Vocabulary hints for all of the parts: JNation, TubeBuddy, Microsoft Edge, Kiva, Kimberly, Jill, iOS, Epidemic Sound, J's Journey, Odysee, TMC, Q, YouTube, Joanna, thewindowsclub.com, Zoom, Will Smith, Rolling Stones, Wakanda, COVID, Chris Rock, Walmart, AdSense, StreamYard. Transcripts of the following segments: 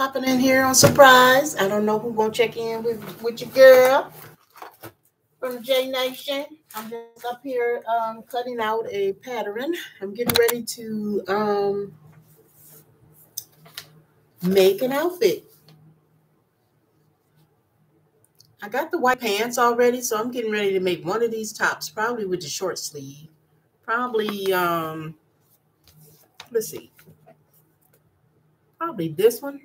popping in here on surprise. I don't know who's going to check in with your girl from J Nation. I'm just up here cutting out a pattern. I'm getting ready to make an outfit. I got the white pants already, so I'm getting ready to make one of these tops, probably with the short sleeve. Probably, let's see, probably this one,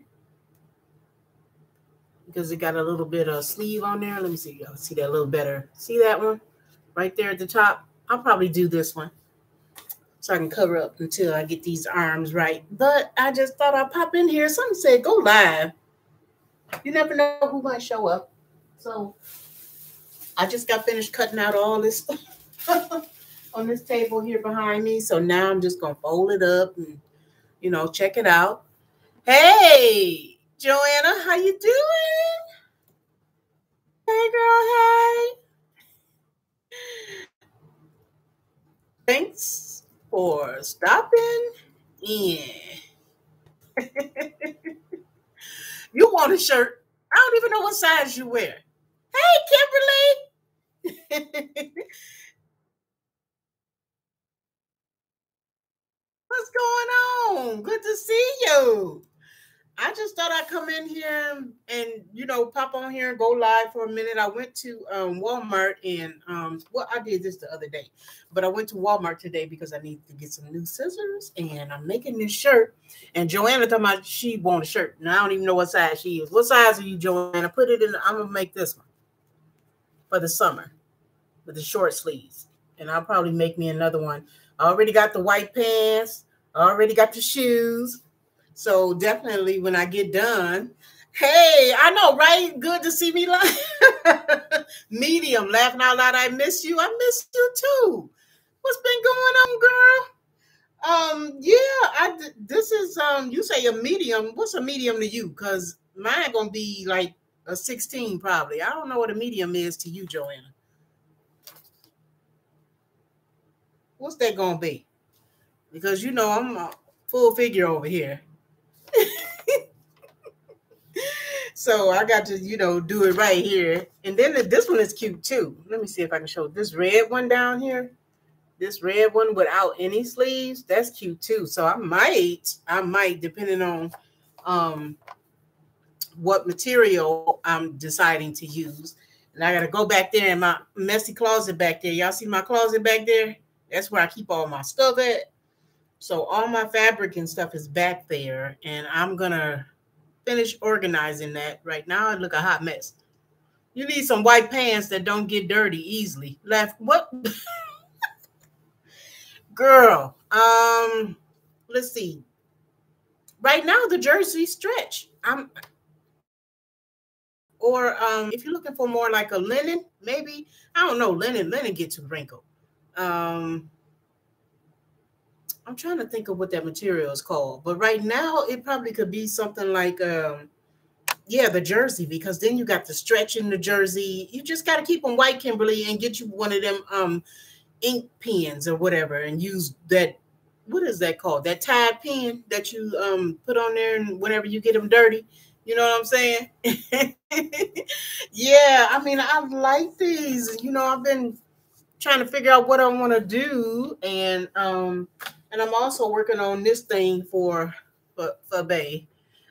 because it got a little bit of sleeve on there. Let me see, y'all see that a little better. See that one right there at the top? I'll probably do this one so I can cover up until I get these arms right. But I just thought I'd pop in here. Something said go live. You never know who might show up. So I just got finished cutting out all this stuff on this table here behind me. So now I'm just going to fold it up and, you know, check it out. Hey, Joanna, how you doing? Hey, girl, hey. Thanks for stopping in. You want a shirt. I don't even know what size you wear. Hey, Kimberly. What's going on? Good to see you. I just thought I'd come in here and, you know, pop on here and go live for a minute. I went to Walmart and, well, I did this the other day, but I went to Walmart today because I need to get some new scissors and I'm making this shirt. And Joanna talking about she wants a shirt. Now, I don't even know what size she is. What size are you, Joanna? Put it in. I'm going to make this one for the summer with the short sleeves. And I'll probably make me another one. I already got the white pants. I already got the shoes. So definitely when I get done, hey, I know, right? Good to see me live. Medium, laughing out loud, I miss you. I miss you too. What's been going on, girl? Yeah, this is, you say a medium. What's a medium to you? Because mine going to be like a 16 probably. I don't know what a medium is to you, Joanna. What's that going to be? Because, you know, I'm a full figure over here. So I got to, you know, do it right here. And then this one is cute too. Let me see if I can show this red one down here. This red one without any sleeves. That's cute too. So I might, depending on what material I'm deciding to use. And I got to go back there in my messy closet back there. Y'all see my closet back there? That's where I keep all my stuff at. So all my fabric and stuff is back there. And I'm going to finish organizing that right now. I look a hot mess. You need some white pants that don't get dirty easily. Left. What? Girl. Let's see. Right now, the jersey stretch. If you're looking for more like a linen, maybe. I don't know. Linen gets too wrinkled. I'm trying to think of what that material is called, but right now it probably could be something like, yeah, the jersey, because then you got the stretch in the jersey. You just got to keep them white, Kimberly, and get you one of them ink pens or whatever and use that, what is that called? That Tide pen that you put on there and whenever you get them dirty, you know what I'm saying? Yeah, I mean, I like these. You know, I've been trying to figure out what I want to do and I'm also working on this thing for Bay.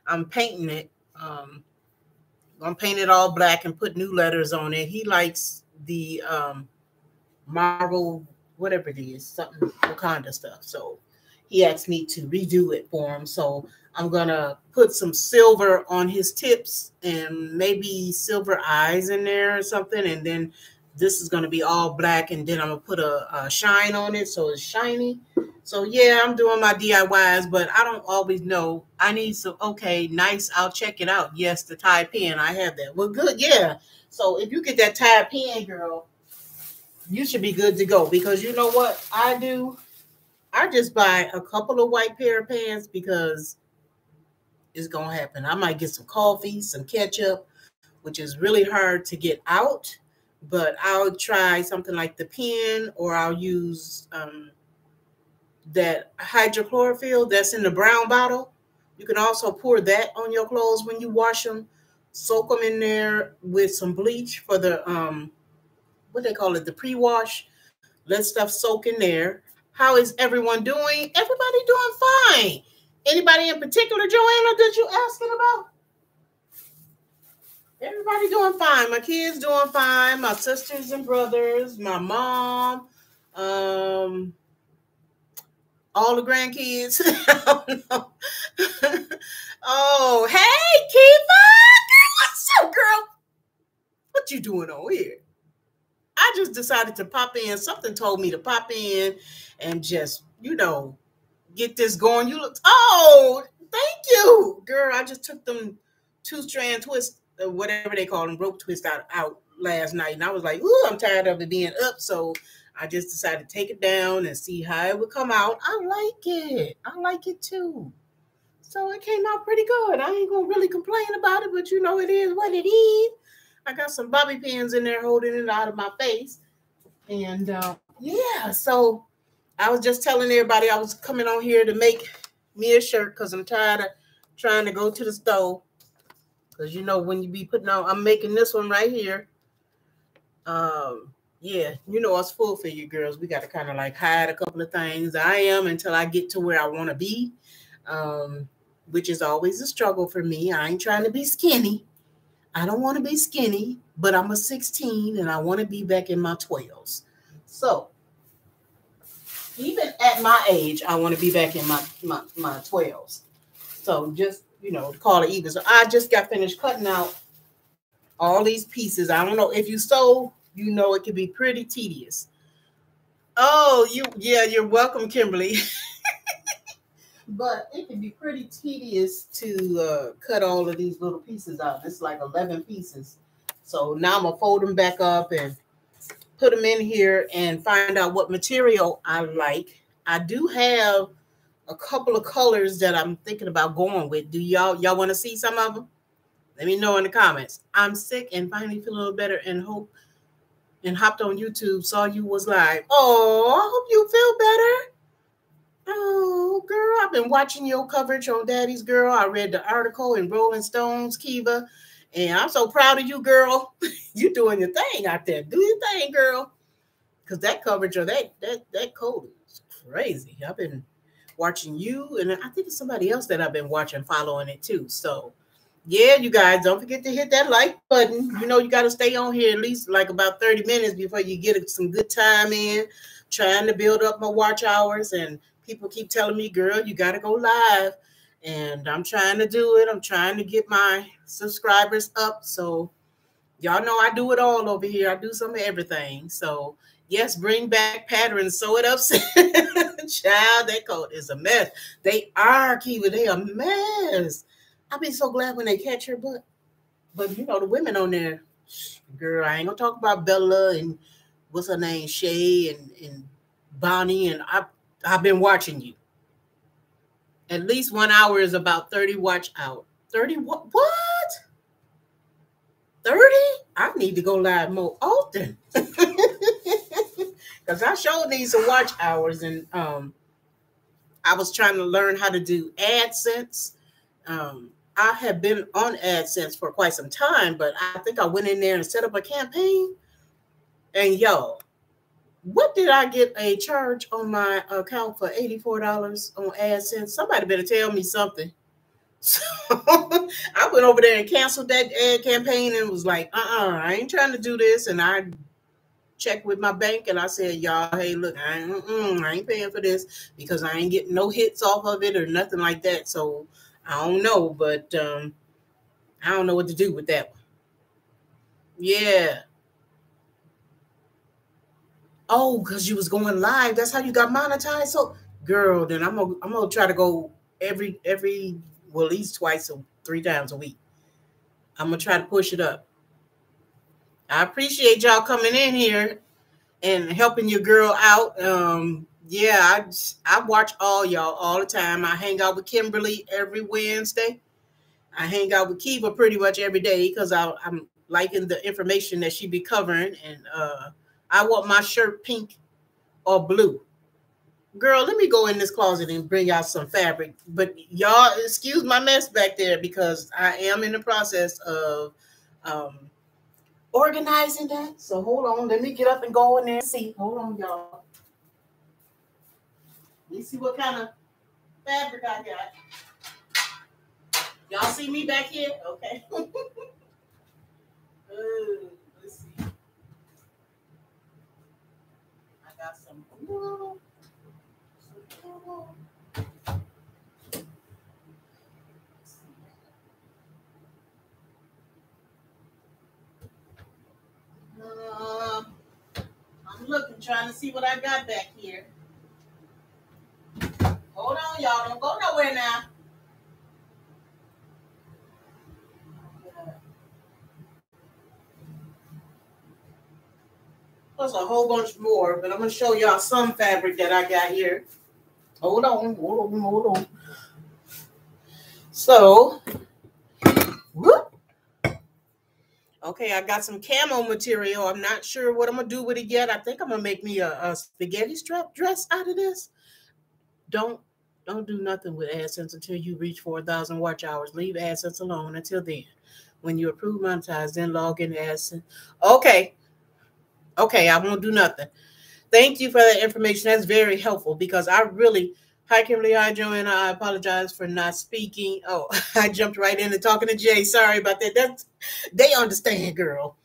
I'm painting it. I'm paint it all black and put new letters on it. He likes the marble, whatever it is, something Wakanda stuff. So he asked me to redo it for him. So I'm gonna put some silver on his tips and maybe silver eyes in there or something, and then this is gonna be all black, and then I'm gonna put a shine on it so it's shiny. So yeah, I'm doing my DIYs, but I don't always know. I need some, okay, nice, I'll check it out. Yes, the tie pen, I have that. Well, good, yeah. So if you get that tie pen, girl, you should be good to go, because you know what I do? I just buy a couple of white pair of pants because it's gonna happen. I might get some coffee, some ketchup, which is really hard to get out, but I'll try something like the pen, or I'll use that hydrochlorophyll that's in the brown bottle. You can also pour that on your clothes when you wash them. Soak them in there with some bleach for the, what they call it, the pre-wash. Let stuff soak in there. How is everyone doing? Everybody doing fine. Anybody in particular, Joanna, that you asking about? Everybody doing fine. My kids doing fine. My sisters and brothers, my mom, all the grandkids. Oh, hey, Kiva. What's up, girl? What you doing on here? I just decided to pop in. Something told me to pop in and just, you know, get this going. You look, oh, thank you, girl. I just took them 2-strand twists, whatever they call them, rope twists out last night. And I was like, ooh, I'm tired of it being up. So I just decided to take it down and see how it would come out. I like it. I like it too. So it came out pretty good. I ain't gonna really complain about it, but you know it is what it is. I got some bobby pins in there holding it out of my face. And yeah, so I was just telling everybody I was coming on here to make me a shirt because I'm tired of trying to go to the store. Because you know when you be putting on, I'm making this one right here. Yeah, you know us full figure girls. We got to kind of like hide a couple of things. I am until I get to where I want to be. Which is always a struggle for me. I ain't trying to be skinny. I don't want to be skinny, but I'm a 16 and I want to be back in my 12s. So even at my age, I want to be back in my 12s. So just, you know, call it even. So I just got finished cutting out all these pieces. I don't know if you sew, you know, it can be pretty tedious. Oh, yeah, you're welcome, Kimberly. But it can be pretty tedious to cut all of these little pieces out. It's like 11 pieces. So now I'm going to fold them back up and put them in here and find out what material I like. I do have a couple of colors that I'm thinking about going with. Do y'all want to see some of them? Let me know in the comments. I'm sick and finally feel a little better and hope and hopped on YouTube, saw you was live. Oh, I hope you feel better. Oh, girl, I've been watching your coverage on Daddy's Girl. I read the article in Rolling Stones, Kiva, and I'm so proud of you, girl. You doing your thing out there. Do your thing, girl, because that coverage or that code is crazy. I've been watching you, and I think it's somebody else that I've been watching following it, too. So, yeah, you guys, don't forget to hit that like button. You know you got to stay on here at least like about 30 minutes before you get some good time in, trying to build up my watch hours and people keep telling me, girl, you got to go live. And I'm trying to do it. I'm trying to get my subscribers up. So y'all know I do it all over here. I do some of everything. So, yes, bring back patterns. Sew it up. Child, that coat is a mess. They are, Kiva. They a mess. I've been so glad when they catch her butt. But, you know, the women on there, girl, I ain't going to talk about Bella and what's her name, Shay and Bonnie and I've been watching you. At least 1 hour is about 30 watch out. 30 what? 30? I need to go live more often. Because I sure need some watch hours. And I was trying to learn how to do AdSense. I have been on AdSense for quite some time, but I think I went in there and set up a campaign. And yo, what did I get a charge on my account for $84 on AdSense? Somebody better tell me something. So I went over there and canceled that ad campaign and was like, I ain't trying to do this. And I checked with my bank and I said, y'all, hey, look, I ain't paying for this because I ain't getting no hits off of it or nothing like that. So I don't know, but I don't know what to do with that one. Yeah. Oh, because you was going live. That's how you got monetized. So, girl, then I'm gonna try to go every well, at least twice or 3 times a week. I'm gonna try to push it up. I appreciate y'all coming in here and helping your girl out. Yeah, I watch all y'all all the time. I hang out with Kimberly every Wednesday. I hang out with Kiva pretty much every day because I'm liking the information that she be covering and I want my shirt pink or blue. Girl, let me go in this closet and bring out some fabric. But y'all, excuse my mess back there because I am in the process of organizing that. So hold on. Let me get up and go in there and see. Hold on, y'all. Let me see what kind of fabric I got. Y'all see me back here? Okay. Let's see. I got some. Ooh. I'm looking, trying to see what I got back here. Hold on, y'all. Don't go nowhere now. There's a whole bunch more, but I'm going to show y'all some fabric that I got here. Hold on, hold on, hold on. So, whoop. Okay, I got some camo material. I'm not sure what I'm going to do with it yet. I think I'm going to make me a spaghetti strap dress out of this. Don't do nothing with AdSense until you reach 4,000 watch hours. Leave AdSense alone until then. When you approve monetized, then log in to AdSense. Okay. Okay, I won't do nothing. Thank you for that information. That's very helpful because I really, hi, Kimberly, hi, Joanna. I apologize for not speaking. Oh, I jumped right into talking to Jay. Sorry about that. They understand, girl.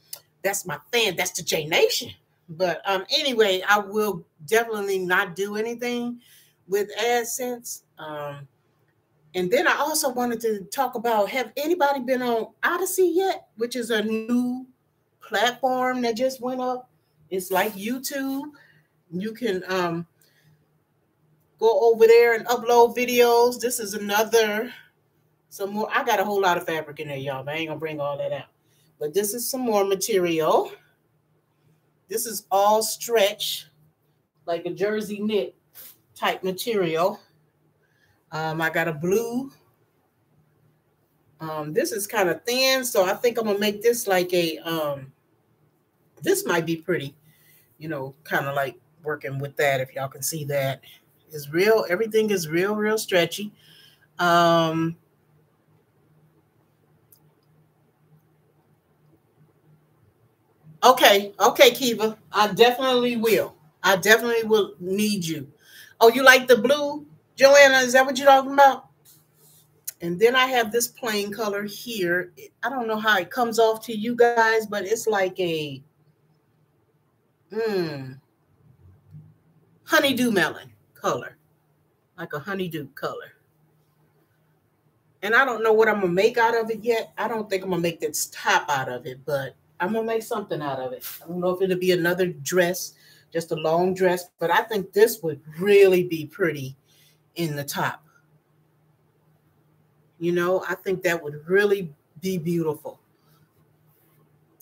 That's my fan. That's the J Nation. But anyway, I will definitely not do anything with AdSense. And then I also wanted to talk about, have anybody been on Odysee yet, which is a new platform that just went up? It's like YouTube. You can go over there and upload videos. This is another, some more. I got a whole lot of fabric in there, y'all. I ain't going to bring all that out. But this is some more material. This is all stretch, like a jersey knit type material. I got a blue. This is kind of thin, so I think I'm going to make this like a, this might be pretty, you know, kind of like working with that, if y'all can see that. It's real. Everything is real, real stretchy. Okay. Okay, Kiva. I definitely will. I definitely will need you. Oh, you like the blue? Joanna, is that what you're talking about? And then I have this plain color here. I don't know how it comes off to you guys, but it's like a honeydew melon color, like a honeydew color. And I don't know what I'm going to make out of it yet. I don't think I'm going to make this top out of it, but I'm going to make something out of it. I don't know if it'll be another dress, just a long dress, but I think this would really be pretty in the top. You know, I think that would really be beautiful.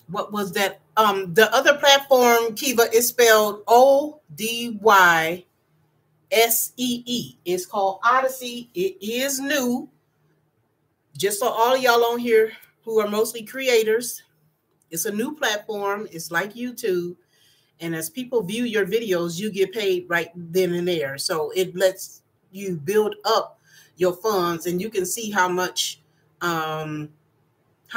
What was that? The other platform, Kiva, is spelled O-D-Y-S-E-E. It's called Odysee. It is new. Just so all of y'all on here who are mostly creators, it's a new platform. It's like YouTube. And as people view your videos, you get paid right then and there. So it lets you build up your funds, and you can see how much, how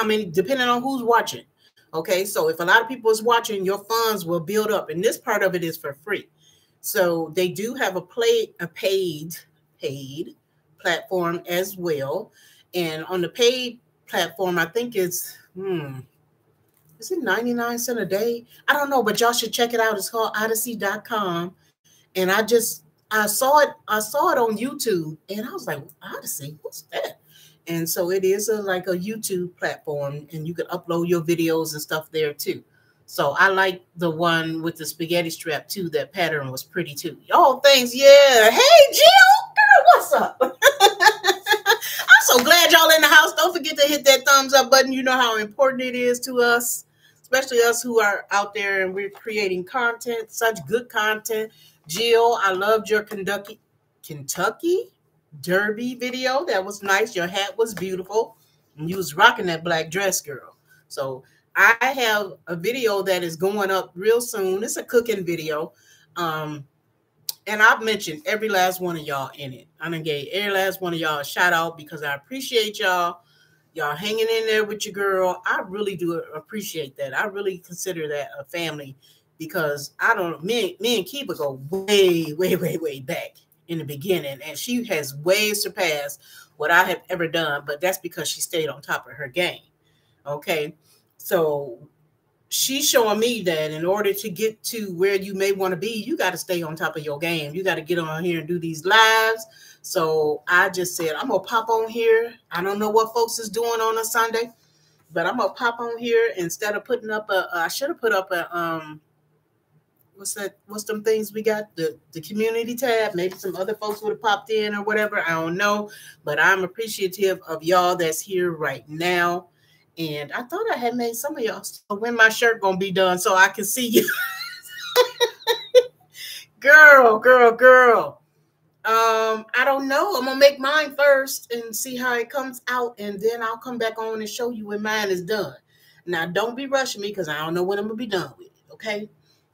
many, depending on who's watching. Okay. So if a lot of people is watching, your funds will build up, and this part of it is for free. So they do have a paid platform as well. And on the paid platform, I think it's, is it 99¢ a day? I don't know, but y'all should check it out. It's called Odysee.com. And I saw it on YouTube, and I was like, Odysee, what's that? And so it is like a YouTube platform, and you can upload your videos and stuff there too. So I like the one with the spaghetti strap too. That pattern was pretty too. Oh, thanks. Yeah. Hey, Jill, girl, what's up? I'm so glad y'all in the house. Don't forget to hit that thumbs up button. You know how important it is to us, especially us who are out there and we're creating content, such good content. Jill, I loved your Kentucky Derby video. That was nice. Your hat was beautiful. And you was rocking that black dress, girl. So I have a video that is going up real soon. It's a cooking video. And I've mentioned every last one of y'all in it. I done gave every last one of y'all a shout out because I appreciate y'all. Y'all hanging in there with your girl. I really do appreciate that. I really consider that a family because I don't, me and Kiva go way, way, way, way back in the beginning. And she has way surpassed what I have ever done, but that's because she stayed on top of her game. Okay. So she's showing me that in order to get to where you may want to be, you got to stay on top of your game. You got to get on here and do these lives. So I just said, I'm going to pop on here. I don't know what folks is doing on a Sunday, but I'm going to pop on here instead of putting up a, I should have put up a, what's that? What's them things we got? The community tab. Maybe some other folks would have popped in or whatever. I don't know, but I'm appreciative of y'all that's here right now. And I thought I had made some of y'all. So when my shirt gonna be done so I can see you? Girl. I don't know. I'm gonna make mine first and see how it comes out. And then I'll come back on and show you when mine is done. Now, don't be rushing me because I don't know when I'm gonna be done with it, okay?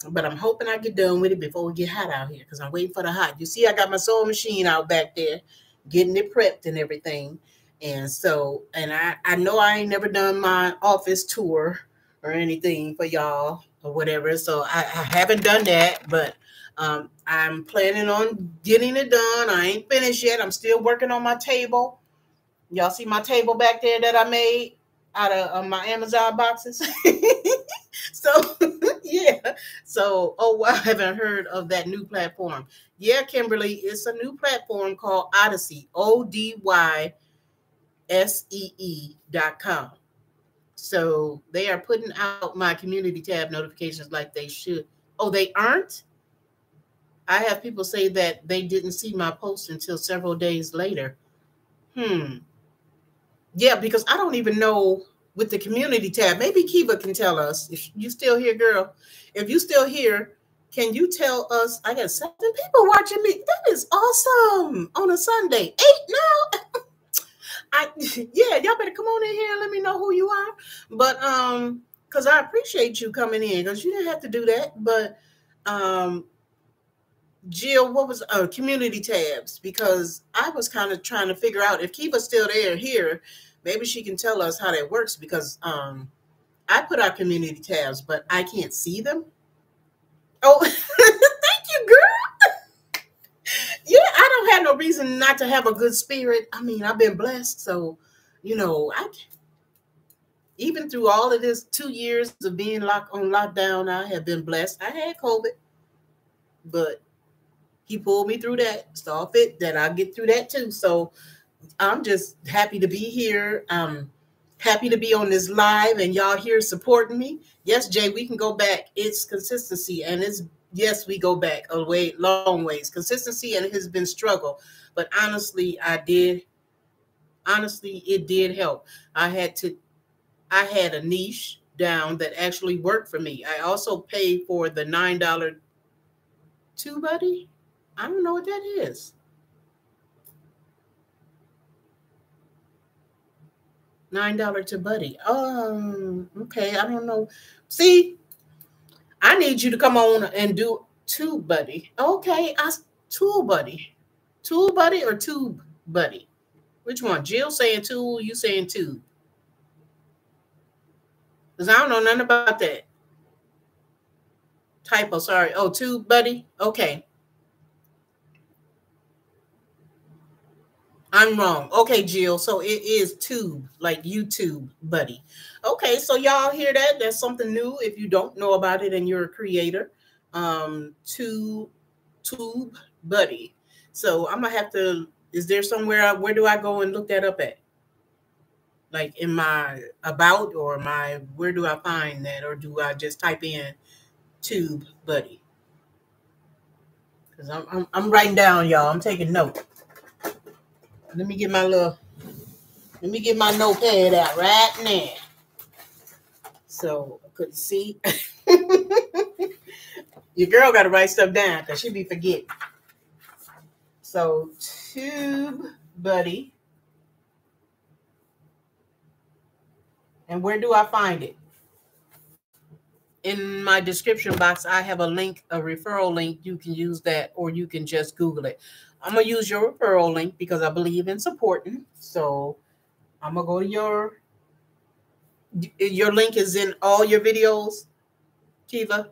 But I'm hoping I get done with it before we get hot out here because I'm waiting for the hot. You see, I got my sewing machine out back there getting it prepped and everything. And so, and I know I ain't never done my office tour or anything for y'all or whatever. So I haven't done that, but I'm planning on getting it done. I ain't finished yet. I'm still working on my table. Y'all see my table back there that I made out of my Amazon boxes? So, yeah. So, oh, I haven't heard of that new platform. Yeah, Kimberly, it's a new platform called Odysee, ODYSEE.com. So they are putting out my community tab notifications like they should. Oh, they aren't? I have people say that they didn't see my post until several days later. Yeah, because I don't even know with the community tab. Maybe Kiva can tell us. If you still here, girl, if you still here, can you tell us? I got 7 people watching me. That is awesome on a Sunday. 8 now. Yeah, y'all better come on in here and let me know who you are. But because I appreciate you coming in because you didn't have to do that. But Jill, what was community tabs? Because I was kind of trying to figure out if Kiva's still there here, maybe she can tell us how that works because I put out community tabs, but I can't see them. Oh, thank you, girl. Yeah, I don't have no reason not to have a good spirit. I mean, I've been blessed. So, you know, even through all of this 2 years of being on lockdown, I have been blessed. I had COVID, but he pulled me through that. Saw fit that I'll get through that too. So I'm just happy to be here. I'm happy to be on this live and y'all here supporting me. Yes, Jay, we can go back. It's consistency and it's yes, we go back a way, long ways. Consistency, and it has been struggle. But honestly, it did help. I had a niche down that actually worked for me. I also paid for the $9 TubeBuddy. I don't know what that is. $9 TubeBuddy. Oh, okay. I don't know. See? I need you to come on and do TubeBuddy. Okay, TubeBuddy or TubeBuddy? Which one? Jill saying tool, you saying tube? Because I don't know nothing about that. Typo, sorry. Oh, TubeBuddy? Okay. I'm wrong. Okay, Jill. So it is tube, like YouTube buddy. Okay, so y'all hear that? That's something new. If you don't know about it and you're a creator, tube buddy. So I'm gonna have to. Is there somewhere? Where do I go and look that up at? Like in my about or my where do I find that, or do I just type in tube buddy? Because I'm writing down, y'all. I'm taking notes. Let me get my let me get my notepad out right now. So I couldn't see. Your girl got to write stuff down because she be forgetting. So TubeBuddy. And where do I find it? in my description box, I have a link, a referral link. You can use that, or you can just Google it. I'm going to use your referral link because I believe in supporting. So I'm going to go to your link is in all your videos, Kiva.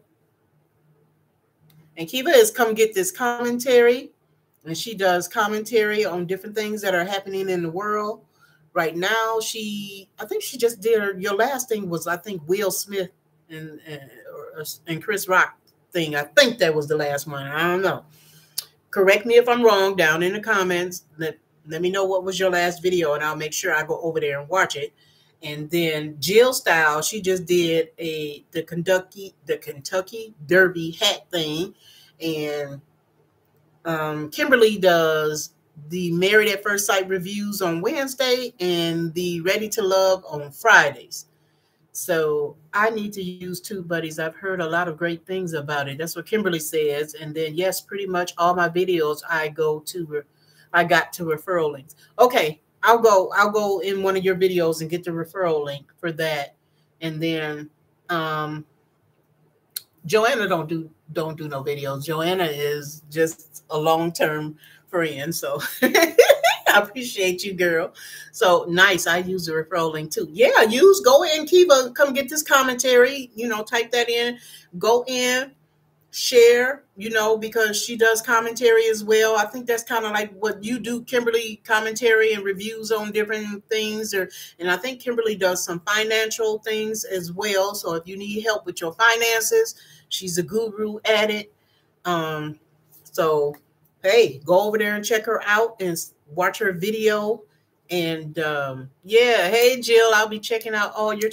And Kiva is come get this commentary. And she does commentary on different things that are happening in the world right now. She, I think she just did her, your last thing was, I think, Will Smith and Chris Rock thing. I think that was the last one. I don't know. Correct me if I'm wrong down in the comments. Let me know what was your last video, and I'll make sure I go over there and watch it. And then Jill Style, she just did the Kentucky Derby hat thing, and Kimberly does the Married at First Sight reviews on Wednesday and the Ready to Love on Fridays. So I need to use TubeBuddy. I've heard a lot of great things about it. That's what Kimberly says. And then, yes, pretty much all my videos I got to referral links. Okay, I'll go in one of your videos and get the referral link for that. And then Joanna don't do no videos. Joanna is just a long-term friend. So I appreciate you, girl. So nice. I use the referral link too. Yeah, go in, Kiva. Come get this commentary. You know, type that in. Go in, share, you know, because she does commentary as well. I think that's kind of like what you do, Kimberly, commentary and reviews on different things. And I think Kimberly does some financial things as well. So if you need help with your finances, she's a guru at it. So, hey, go over there and check her out and watch her video. And yeah, hey, Jill, I'll be checking out all your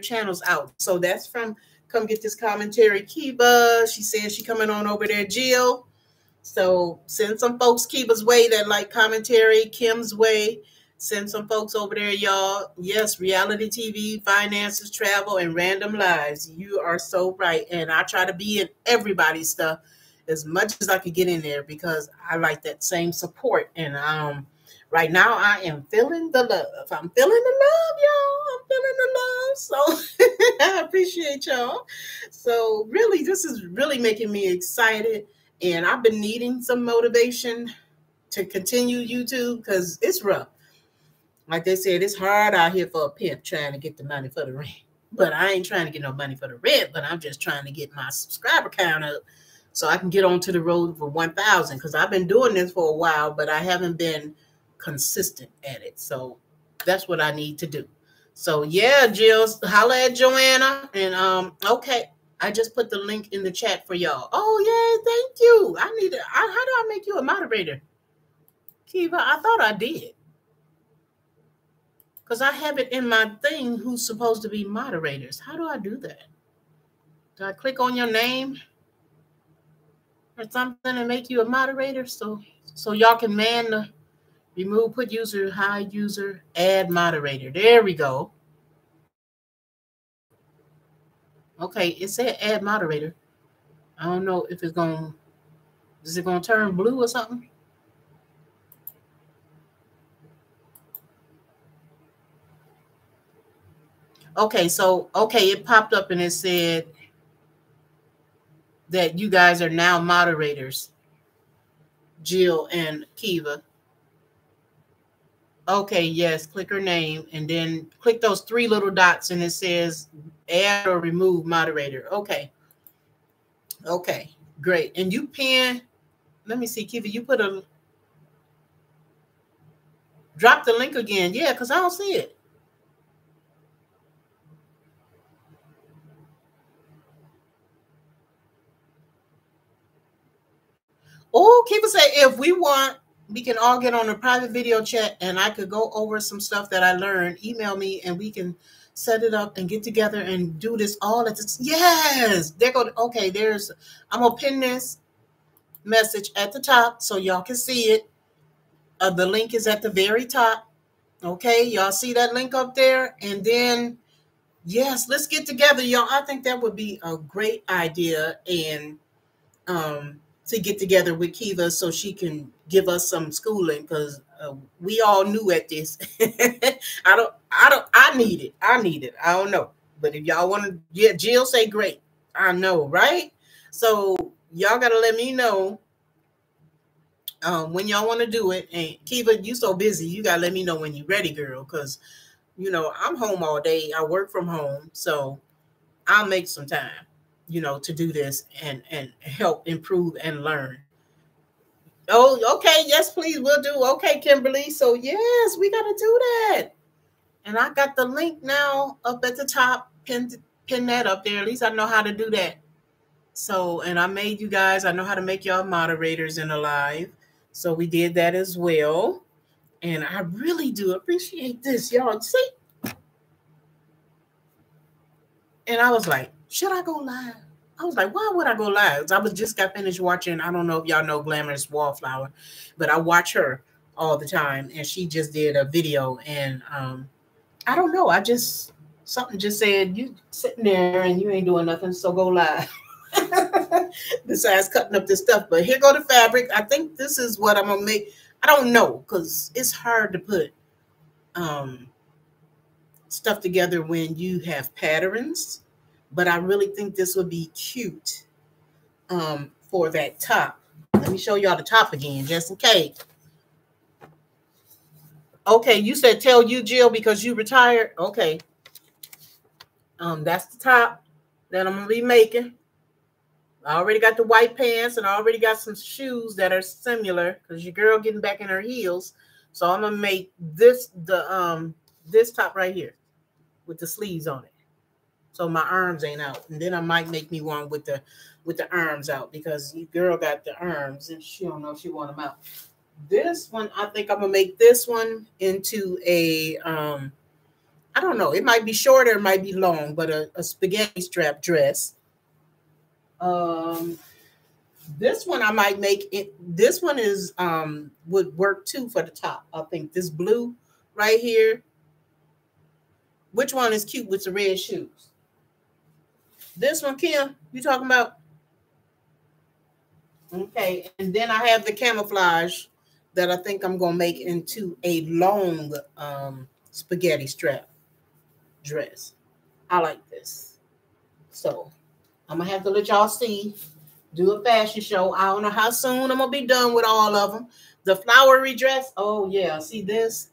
channels out. So that's from Come Get This Commentary, Kiva. She says she coming on over there, Jill. So send some folks Kiva's way that like commentary, Kim's way. Send some folks over there, y'all. Yes, reality TV, finances, travel, and random lives. You are so right. And I try to be in everybody's stuff as much as I could get in there because I like that same support. And right now I am feeling the love. I'm feeling the love, y'all. I'm feeling the love. So I appreciate y'all. So really, this is really making me excited. And I've been needing some motivation to continue YouTube because it's rough. Like they said, it's hard out here for a pimp trying to get the money for the rent. But I ain't trying to get no money for the rent, but I'm just trying to get my subscriber count up so I can get onto the road for 1,000 because I've been doing this for a while, but I haven't been consistent at it. So that's what I need to do. So yeah, Jill, holla at Joanna. And okay, I just put the link in the chat for y'all. Oh yeah, thank you. How do I make you a moderator? Kiva, I thought I did. Because I have it in my thing who's supposed to be moderators. How do I do that? Do I click on your name or something and make you a moderator? So y'all can man the remove, put user, hide user, add moderator. There we go. Okay, it said add moderator. I don't know if it's going to, is it going to turn blue or something? Okay, so, okay, it popped up and it said that you guys are now moderators, Jill and Kiva. Okay, yes, click her name and then click those three little dots and it says add or remove moderator. Okay. Okay, great. And you pin, let me see, Kiva, you put a, drop the link again. Yeah, because I don't see it. Oh, Kiva said, if we want, we can all get on a private video chat and I could go over some stuff that I learned. Email me and we can set it up and get together and do this all at this. Yes, they're going to, okay, there's, I'm going to pin this message at the top so y'all can see it. The link is at the very top. Okay, y'all see that link up there? And then, yes, let's get together, y'all. I think that would be a great idea. And, to get together with Kiva so she can give us some schooling because we all new at this. I need it. I don't know, But if y'all want to, yeah, Jill say great. I know, right? So y'all got to let me know when y'all want to do it. And Kiva, you so busy. You got to let me know when you're ready, girl, because, you know, I'm home all day. I work from home. So I'll make some time, you know, to do this and help improve and learn. Oh, okay. Yes, please. We'll do. Okay, Kimberly. So, yes, we got to do that. And I got the link now up at the top. Pin that up there. At least I know how to do that. So, and I made you guys, I know how to make y'all moderators in a live. So we did that as well. And I really do appreciate this, y'all. See? And I was like, should I go live? I was like, why would I go live? I was just got finished watching, I don't know if y'all know Glamorous Wallflower, but I watch her all the time. And she just did a video. And I don't know. I just, something just said, you sitting there and you ain't doing nothing, so go live. Besides cutting up this stuff. But here go the fabric. I think this is what I'm going to make. I don't know, because it's hard to put stuff together when you have patterns. But I really think this would be cute for that top. Let me show y'all the top again, just in case. Okay, you said tell you, Jill, because you retired. Okay. That's the top that I'm going to be making. I already got the white pants and I already got some shoes that are similar because your girl getting back in her heels. So I'm going to make this, the this top right here with the sleeves on it. So my arms ain't out. And then I might make me one with the arms out because your girl got the arms and she don't know if she want them out. This one, I think I'm going to make this one into a, I don't know. It might be shorter, it might be long, but a spaghetti strap dress. This one I might make it. This one is would work too for the top. I think this blue right here. Which one is cute with the red shoes? This one, Kim, you talking about? Okay, and then I have the camouflage that I think I'm gonna make into a long spaghetti strap dress. I like this. So I'm going to have to let y'all see, do a fashion show. I don't know how soon I'm going to be done with all of them. The flowery dress. Oh, yeah. See this?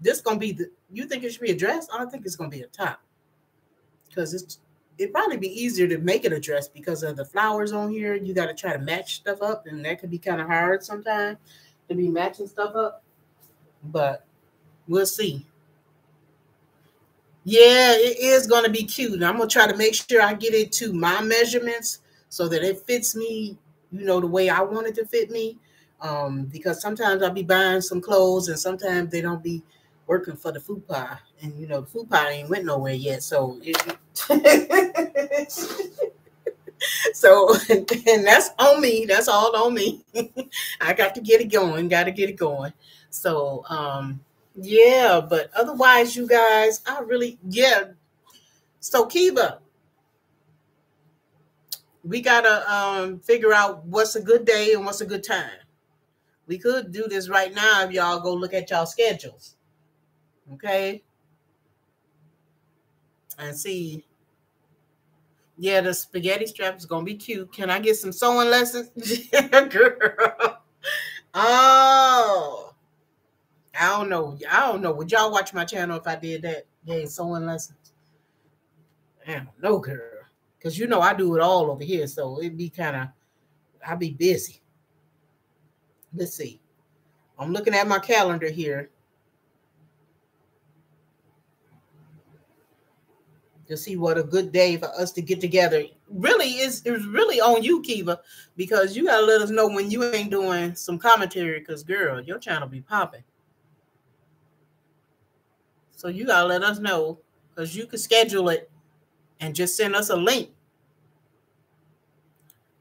This going to be the, you think it should be a dress? I think it's going to be a top. Because it'd probably be easier to make it a dress because of the flowers on here. You got to try to match stuff up. And that could be kind of hard sometimes to be matching stuff up. But we'll see. Yeah, it is going to be cute. And I'm going to try to make sure I get it to my measurements so that it fits me, you know, the way I want it to fit me. Because sometimes I'll be buying some clothes and sometimes they don't be working for the food pie. And, you know, the food pie ain't went nowhere yet. So, so and that's on me. That's all on me. I got to get it going. Got to get it going. So, yeah, but otherwise, you guys, I really, yeah. So, Kiva, we got to figure out what's a good day and what's a good time. We could do this right now if y'all go look at y'all schedules, okay? And see. Yeah, the spaghetti strap is going to be cute. Can I get some sewing lessons? Yeah, girl. Oh. I don't know. I don't know. Would y'all watch my channel if I did that? Yeah, sewing lessons. I don't know, girl. Because, you know, I do it all over here. So it'd be kind of, I'll be busy. Let's see. I'm looking at my calendar here. To see what a good day for us to get together. Really, it's really on you, Kiva, because you got to let us know when you ain't doing some commentary, because, girl, your channel be popping. So you got to let us know, because you could schedule it and just send us a link.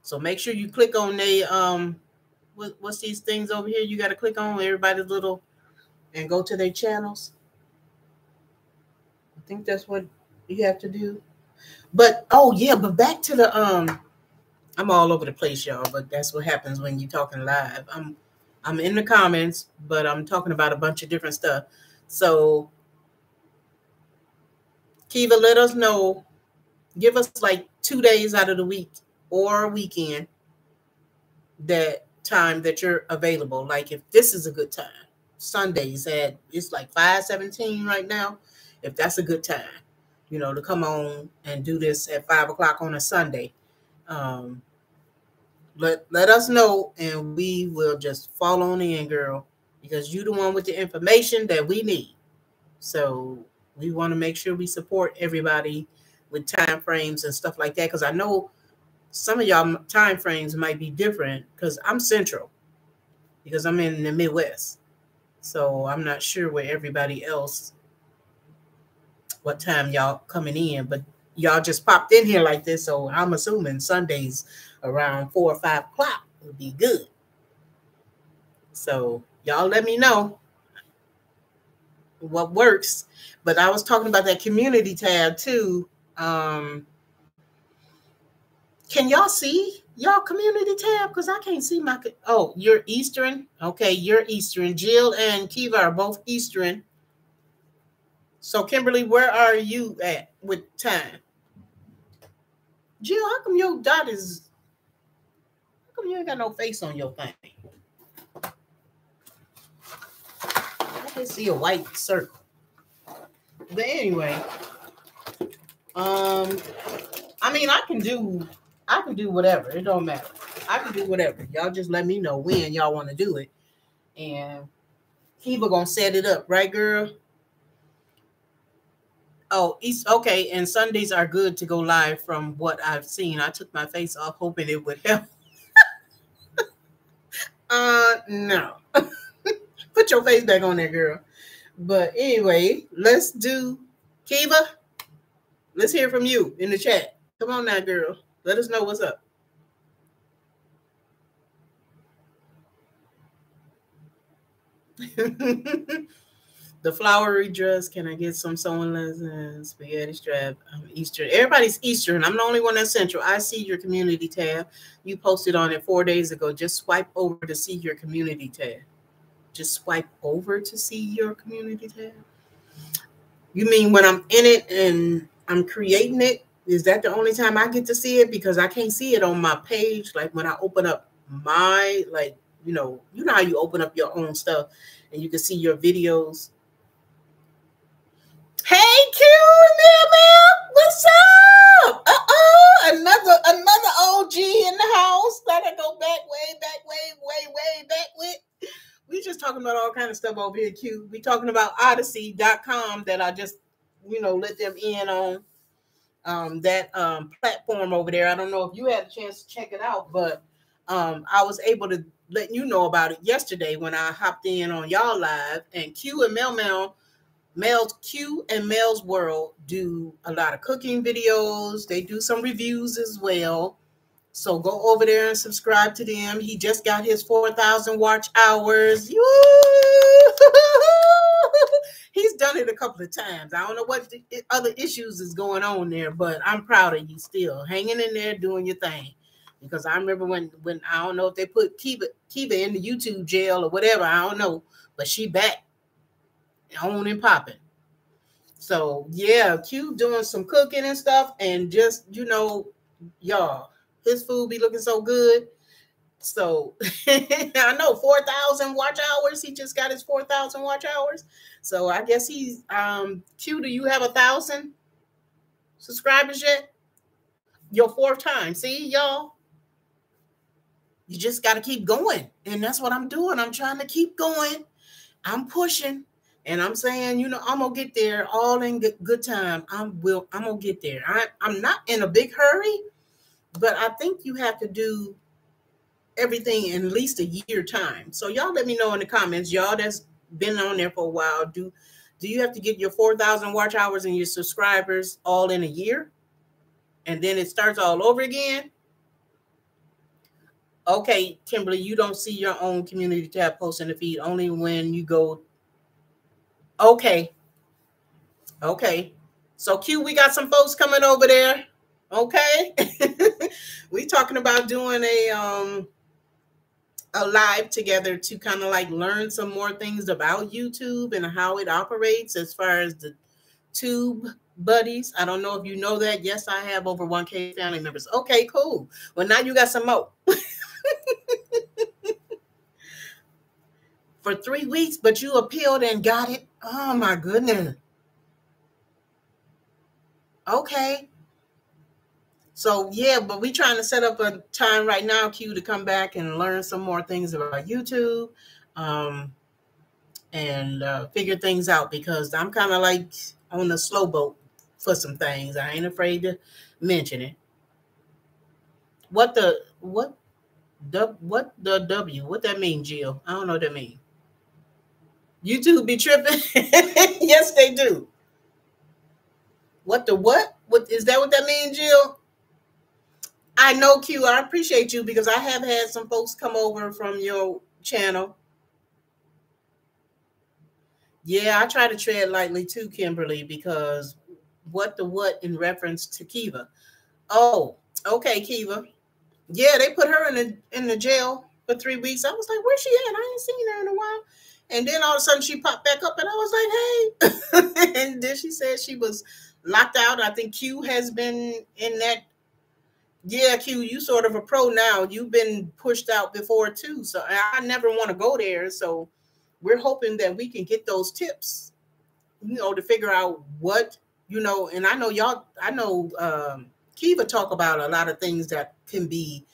So make sure you click on the, what's these things over here? You got to click on everybody's little, and go to their channels. I think that's what you have to do. But oh yeah, but back to the I'm all over the place, y'all, but that's what happens when you're talking live. I'm in the comments, but I'm talking about a bunch of different stuff. So Kiva, let us know. Give us like 2 days out of the week or a weekend that time that you're available. Like if this is a good time, Sundays at, it's like 5:17 right now. If that's a good time, you know, to come on and do this at 5 o'clock on a Sunday. Let us know and we will just fall on in, girl, because you're the one with the information that we need. So we want to make sure we support everybody with time frames and stuff like that, because I know some of y'all time frames might be different, because I'm central, because I'm in the Midwest. So I'm not sure where everybody else, what time y'all coming in, but y'all just popped in here like this. So I'm assuming Sundays around 4 or 5 o'clock would be good. So y'all let me know what works. But I was talking about that community tab too. Can y'all see y'all community tab? Because I can't see my, oh, you're Eastern. Okay, you're Eastern. Jill and Kiva are both Eastern. So Kimberly, where are you at with time? Jill, how come your dot is, how come you ain't got no face on your thing? I can see a white circle. But anyway, I mean, I can do whatever. It don't matter. I can do whatever. Y'all just let me know when y'all want to do it. And Kiva gonna set it up, right, girl? Oh, okay. And Sundays are good to go live from what I've seen. I took my face off hoping it would help. No. Put your face back on there, girl. But anyway, let's do Kiva. Let's hear from you in the chat. Come on now, girl. Let us know what's up. The flowery dress. Can I get some sewing lessons? Spaghetti strap. I'm Eastern. Everybody's Eastern. I'm the only one that's Central. I see your community tab. You posted on it 4 days ago. Just swipe over to see your community tab. Just swipe over to see your community tab. You mean when I'm in it and I'm creating it? Is that the only time I get to see it? Because I can't see it on my page. Like when I open up my, like, you know how you open up your own stuff and you can see your videos. Hey, Q, Mel, what's up? Another OG in the house that I go back, way back with. We just talking about all kind of stuff over here, Q. We talking about Odysee.com that I just, let them in on. That platform over there. I don't know if you had a chance to check it out, but I was able to let you know about it yesterday when I hopped in on y'all live. And Q and Mel's World do a lot of cooking videos. They do some reviews as well. So go over there and subscribe to them. He just got his 4,000 watch hours. He's done it a couple of times. I don't know what other issues is going on there, but I'm proud of you still hanging in there doing your thing. Because I remember when I don't know if they put Kiva in the YouTube jail or whatever, I don't know, but she back on and popping. So yeah, Q doing some cooking and stuff, and just y'all, his food be looking so good. So I know 4,000 watch hours. He just got his 4,000 watch hours. So I guess he's Q, do you have 1,000 subscribers yet? Your 4th time. See, y'all, you just got to keep going. And that's what I'm doing. I'm trying to keep going. I'm pushing. And I'm saying, I'm going to get there all in good time. I'm going to get there. I'm not in a big hurry, but I think you have to do everything in at least a year time. So y'all let me know in the comments, y'all that's been on there for a while, do you have to get your 4,000 watch hours and your subscribers all in a year, and then it starts all over again? Okay, Kimberly, you don't see your own community tab post in the feed only when you go. Okay, so Q, we got some folks coming over there. Okay. We talking about doing a live together to kind of like learn some more things about YouTube and how it operates as far as the tube buddies. I don't know if you know that. Yes, I have over 1K family members. Okay, cool. Well, now you got some more. For 3 weeks, but you appealed and got it. Oh, my goodness. Okay. So, yeah, but we're trying to set up a time right now, Q, to come back and learn some more things about YouTube and figure things out, because I'm kind of like on the slow boat for some things. I ain't afraid to mention it. What that mean, Jill? I don't know what that mean. YouTube be tripping. Yes, they do. What the what? What is that? What that mean, Jill? I know, Q. I appreciate you, because I have had some folks come over from your channel. Yeah, I try to tread lightly too, Kimberly, because what the what in reference to Kiva? Oh, okay, Kiva. Yeah, they put her in the jail for 3 weeks. I was like, where's she at? I ain't seen her in a while. And then all of a sudden she popped back up and I was like, hey. And then she said she was locked out. I think Q has been in that. Yeah, Q, you sort of a pro now. You've been pushed out before too. So I never want to go there. So we're hoping that we can get those tips, you know, to figure out what, you know, and I know y'all, I know, Kiva talk about a lot of things that can be,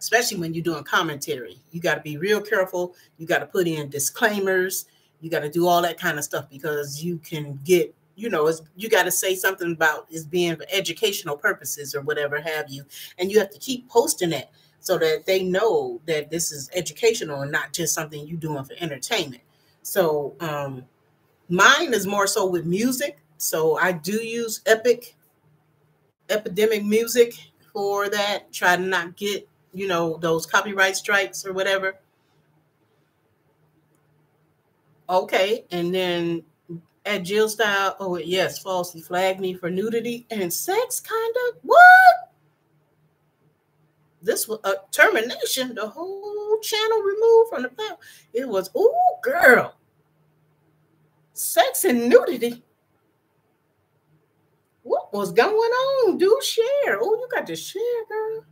especially when you're doing commentary. You got to be real careful. You got to put in disclaimers. You got to do all that kind of stuff, because you can get, you know, you got to say something about it's being for educational purposes or whatever have you. And you have to keep posting it so that they know that this is educational and not just something you're doing for entertainment. So mine is more so with music. So I do use Epidemic Music for that. Try to not get, you know, those copyright strikes or whatever. Okay, and then at Jill Style, oh yes, falsely flagged me for nudity and sex conduct. What? This was a termination. The whole channel removed from the platform. It was, ooh, girl. Sex and nudity. What was going on? Do share. Oh, you got to share, girl.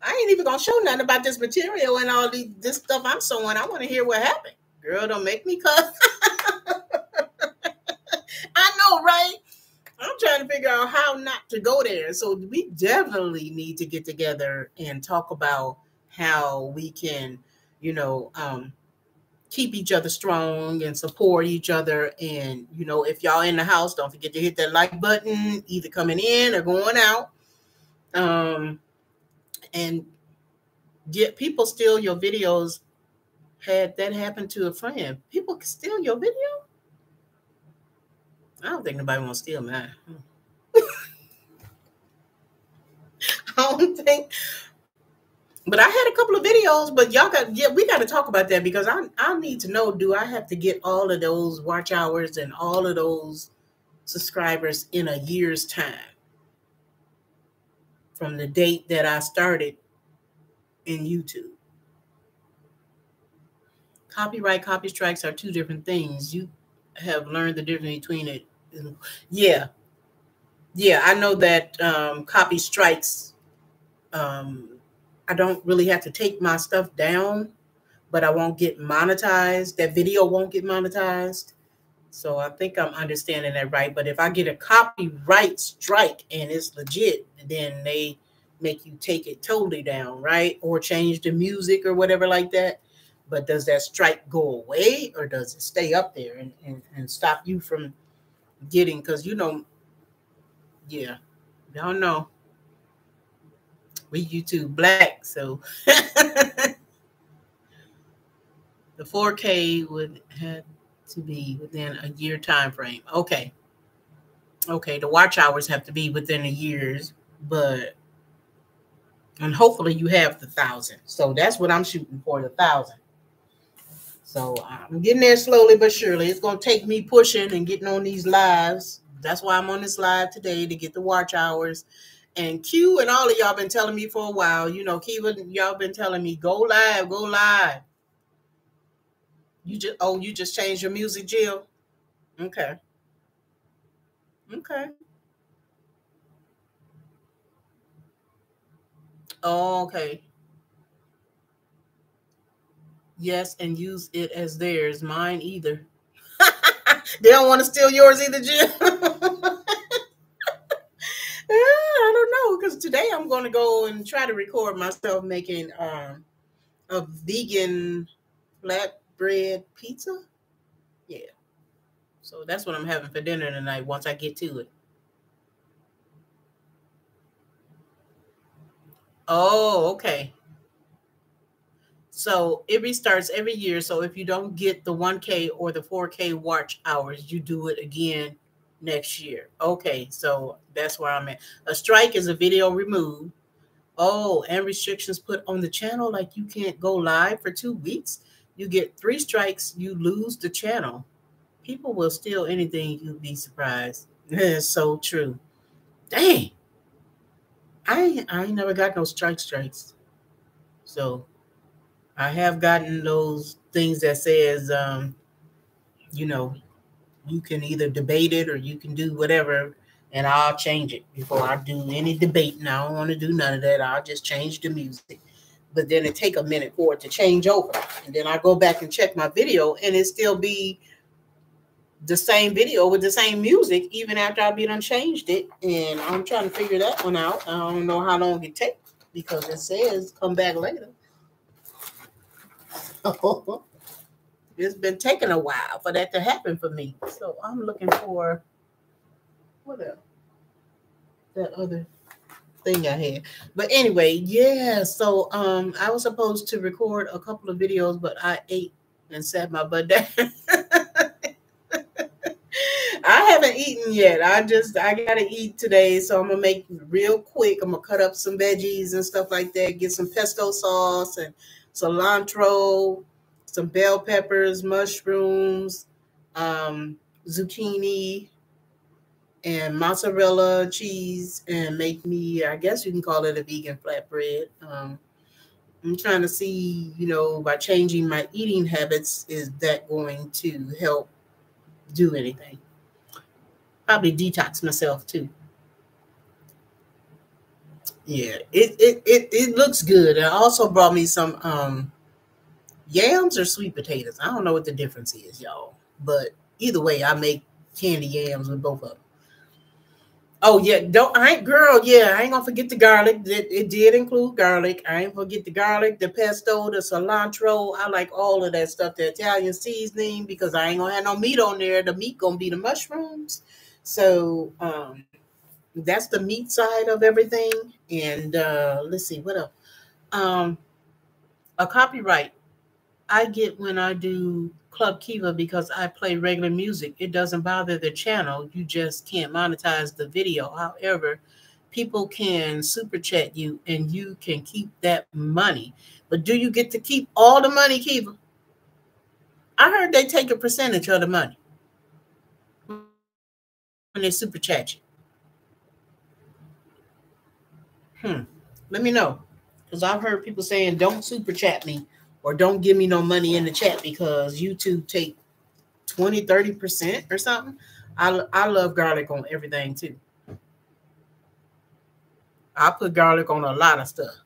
I ain't even going to show nothing about this material and all this stuff I'm sewing. I want to hear what happened. Girl, don't make me cuss. I know, right? I'm trying to figure out how not to go there. So we definitely need to get together and talk about how we can, you know, keep each other strong and support each other. And, you know, if y'all in the house, don't forget to hit that like button, either coming in or going out. And get people steal your videos. Had that happened to a friend, people can steal your video. I don't think nobody wants to steal mine. I don't think. But I had a couple of videos, but y'all got, yeah, we got to talk about that, because I need to know, do I have to get all of those watch hours and all of those subscribers in a year's time from the date that I started in YouTube? Copyright, copy strikes are two different things. You have learned the difference between it. Yeah. Yeah, I know that copy strikes, I don't really have to take my stuff down, but I won't get monetized. That video won't get monetized. So I think I'm understanding that right. But if I get a copyright strike and it's legit, then they make you take it totally down, right? Or change the music or whatever like that. But does that strike go away, or does it stay up there and stop you from getting, because, you know, yeah, y'all know. We YouTube black, so the 4K would have to be within a year time frame. Okay. Okay, the watch hours have to be within a year's, but and hopefully you have the 1,000. So that's what I'm shooting for, the 1,000. So I'm getting there slowly but surely. It's gonna take me pushing and getting on these lives. That's why I'm on this live today, to get the watch hours. And Q and all of y'all been telling me for a while, you know, Kiva, y'all been telling me, go live, go live. You just, oh, you just changed your music, Jill? Okay. Okay. Okay. Yes, and use it as theirs. Mine either. They don't want to steal yours either, Jill. I don't know, because today I'm going to go and try to record myself making a vegan flatbread pizza. Yeah. So that's what I'm having for dinner tonight once I get to it. Oh, okay. So it restarts every year. So if you don't get the 1K or the 4K watch hours, you do it again next year. Okay, so that's where I'm at. A strike is a video removed. Oh, and restrictions put on the channel, like you can't go live for 2 weeks. You get 3 strikes, you lose the channel. People will steal anything, you'd be surprised. That's so true. Dang. I ain't never got no strikes. So I have gotten those things that says, you know, you can either debate it or you can do whatever, and I'll change it before I do any debating. I don't want to do none of that. I'll just change the music. But then it take a minute for it to change over. And then I go back and check my video, and it still be the same video with the same music, even after I've been unchanged it. And I'm trying to figure that one out. I don't know how long it takes because it says come back later. It's been taking a while for that to happen for me. So I'm looking for what else? That other thing I had. But anyway, yeah. So I was supposed to record a couple of videos, but I ate and sat my butt down. I haven't eaten yet. I gotta eat today, so I'm gonna make real quick. I'm gonna cut up some veggies and stuff like that. Get some pesto sauce and cilantro, some bell peppers, mushrooms, zucchini, and mozzarella cheese, and make me, I guess you can call it a vegan flatbread. I'm trying to see, you know, by changing my eating habits, is that going to help do anything? Probably detox myself too. Yeah, it looks good. It also brought me some yams or sweet potatoes. I don't know what the difference is, y'all. But either way, I make candy yams with both of them. Oh yeah, I ain't gonna forget the garlic. It did include garlic. I ain't forget the garlic, the pesto, the cilantro. I like all of that stuff, the Italian seasoning, because I ain't gonna have no meat on there. The meat gonna be the mushrooms. So that's the meat side of everything. And let's see what else. A copyright I get when I do Club Kiva, because I play regular music. It doesn't bother the channel. You just can't monetize the video. However, people can super chat you and you can keep that money. But do you get to keep all the money, Kiva? I heard they take a percentage of the money when they super chat you. Let me know, because I've heard people saying don't super chat me or don't give me no money in the chat because YouTube take 20, 30% or something. I love garlic on everything too. I put garlic on a lot of stuff.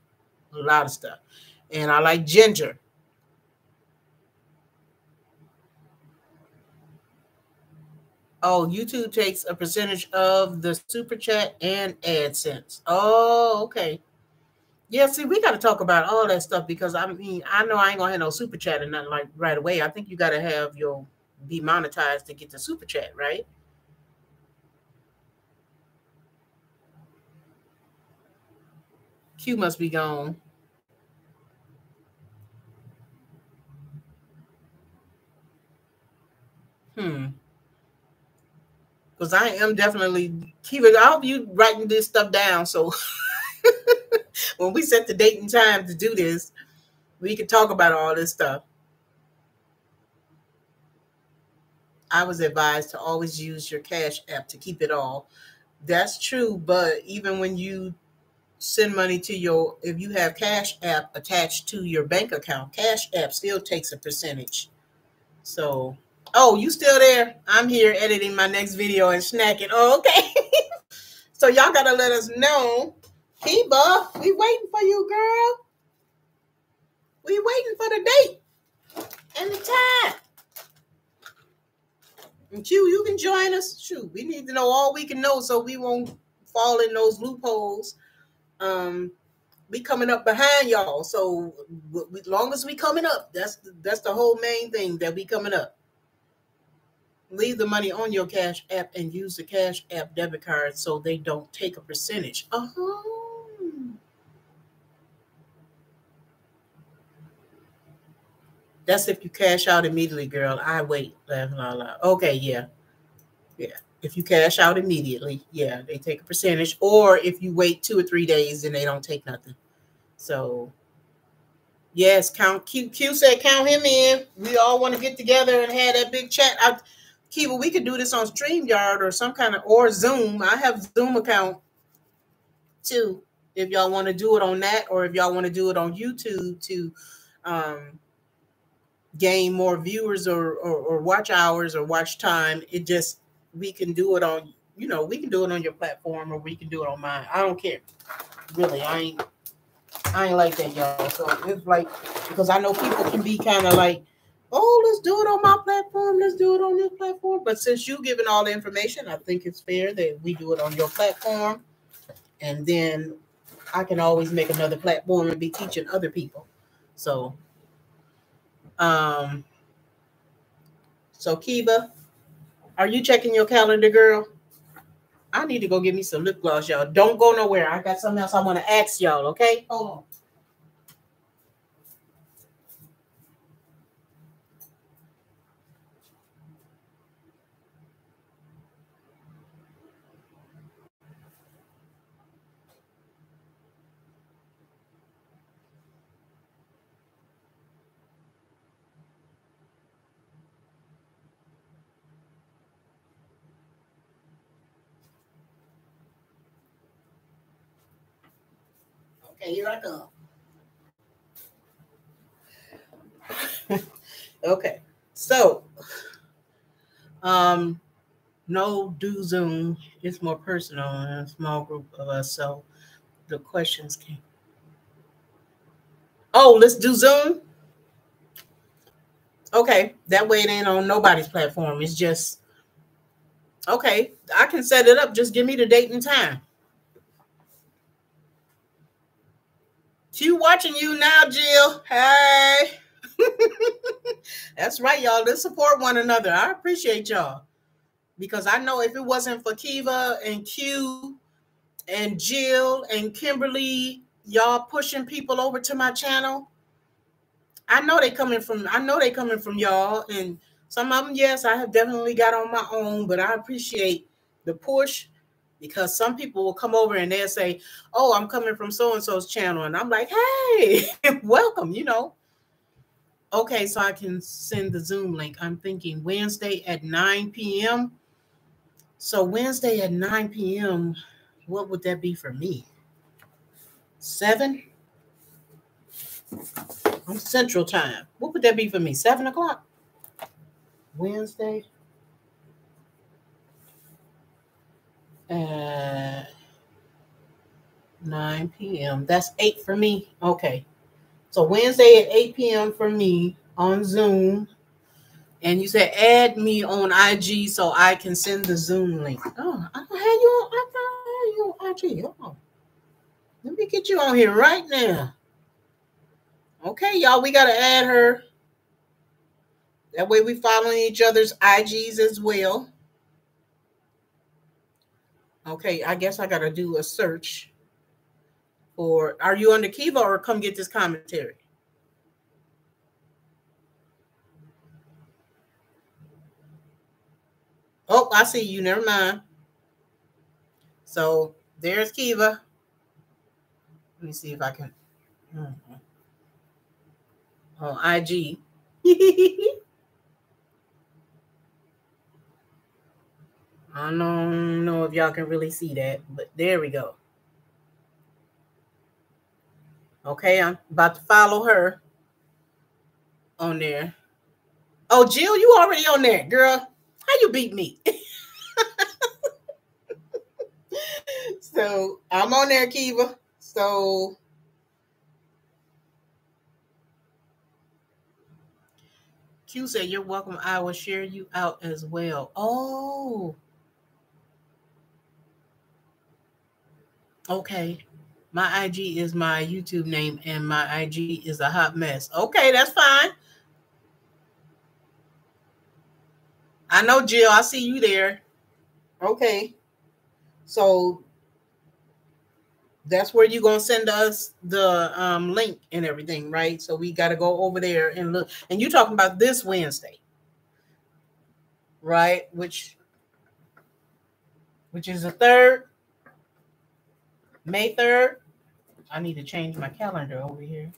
And I like ginger. Oh, YouTube takes a percentage of the super chat and AdSense. Oh, okay. Yeah, see, we got to talk about all that stuff, because I mean, I know I ain't gonna have no super chat and nothing like right away. I think you got to have your be monetized to get the super chat, right? Q must be gone. Because I am definitely, Kiva, I hope you writing this stuff down. So when we set the date and time to do this, we can talk about all this stuff. I was advised to always use your Cash App to keep it all. That's true, but even when you send money to your, if you have Cash App attached to your bank account, Cash App still takes a percentage. So Oh, you still there? I'm here editing my next video and snacking. Oh, okay. So y'all got to let us know. Kiva, we waiting for you, girl. We waiting for the date and the time. And Q, you can join us. Shoot, we need to know all we can know so we won't fall in those loopholes. We coming up behind y'all. So as long as we coming up, that's the whole main thing, that we coming up. Leave the money on your Cash App and use the Cash App debit card so they don't take a percentage. That's if you cash out immediately, girl. I wait. Blah, blah, blah. Okay, yeah. Yeah. If you cash out immediately, yeah, they take a percentage. Or if you wait 2 or 3 days, then they don't take nothing. So, yes, count. Q said count him in. We all want to get together and have that big chat. Kiva, we could do this on StreamYard or some kind of, or Zoom. I have Zoom account too. If y'all want to do it on that, or if y'all want to do it on YouTube to gain more viewers or watch hours or watch time, it just, we can do it on, you know, we can do it on your platform or we can do it on mine. I don't care. Really, I ain't like that, y'all. So it's like, because I know people can be kind of like, oh, let's do it on my platform. Let's do it on this platform. But since you've given all the information, I think it's fair that we do it on your platform. And then I can always make another platform and be teaching other people. So, Kiva, are you checking your calendar, girl? I need to go get me some lip gloss, y'all. Don't go nowhere. I got something else I want to ask y'all, okay? Hold on. Okay, here I go. Okay, so no, do Zoom. It's more personal and a small group of us, so the questions came. Oh, let's do Zoom. Okay, that way it ain't on nobody's platform. It's just, okay, I can set it up. Just give me the date and time. Q watching you now, Jill. Hey. That's right, y'all. Let's support one another. I appreciate y'all. Because I know if it wasn't for Kiva and Q and Jill and Kimberly, y'all pushing people over to my channel. I know they coming from y'all. And some of them, yes, I have definitely got on my own, but I appreciate the push. Because some people will come over and they'll say, oh, I'm coming from so-and-so's channel. And I'm like, hey, welcome, you know. Okay, so I can send the Zoom link. I'm thinking Wednesday at 9 p.m. So Wednesday at 9 p.m., what would that be for me? 7? I'm Central Time. What would that be for me? 7 o'clock? Wednesday. At 9 p.m. That's 8 for me. Okay. So Wednesday at 8 p.m. for me on Zoom. And you said add me on IG so I can send the Zoom link. Oh, I thought I had you on IG. Hold on. Let me get you on here right now. Okay, y'all. We got to add her. That way we following each other's IGs as well. Okay, I guess I got to do a search. Or are you under Kiva or come get this commentary? Oh, I see you. Never mind. So there's Kiva. Let me see if I can. Oh, IG. I don't know if y'all can really see that, but there we go. Okay, I'm about to follow her on there. Oh, Jill, you already on there, girl. How you beat me? So I'm on there, Kiva. So Q said, you're welcome. I will share you out as well. Oh. Okay. My IG is my YouTube name and my IG is a hot mess. Okay, that's fine. I know, Jill, I see you there. Okay. So that's where you're going to send us the link and everything, right? So we got to go over there and look. And you're talking about this Wednesday, right? Which is the 3rd, May 3rd. I need to change my calendar over here.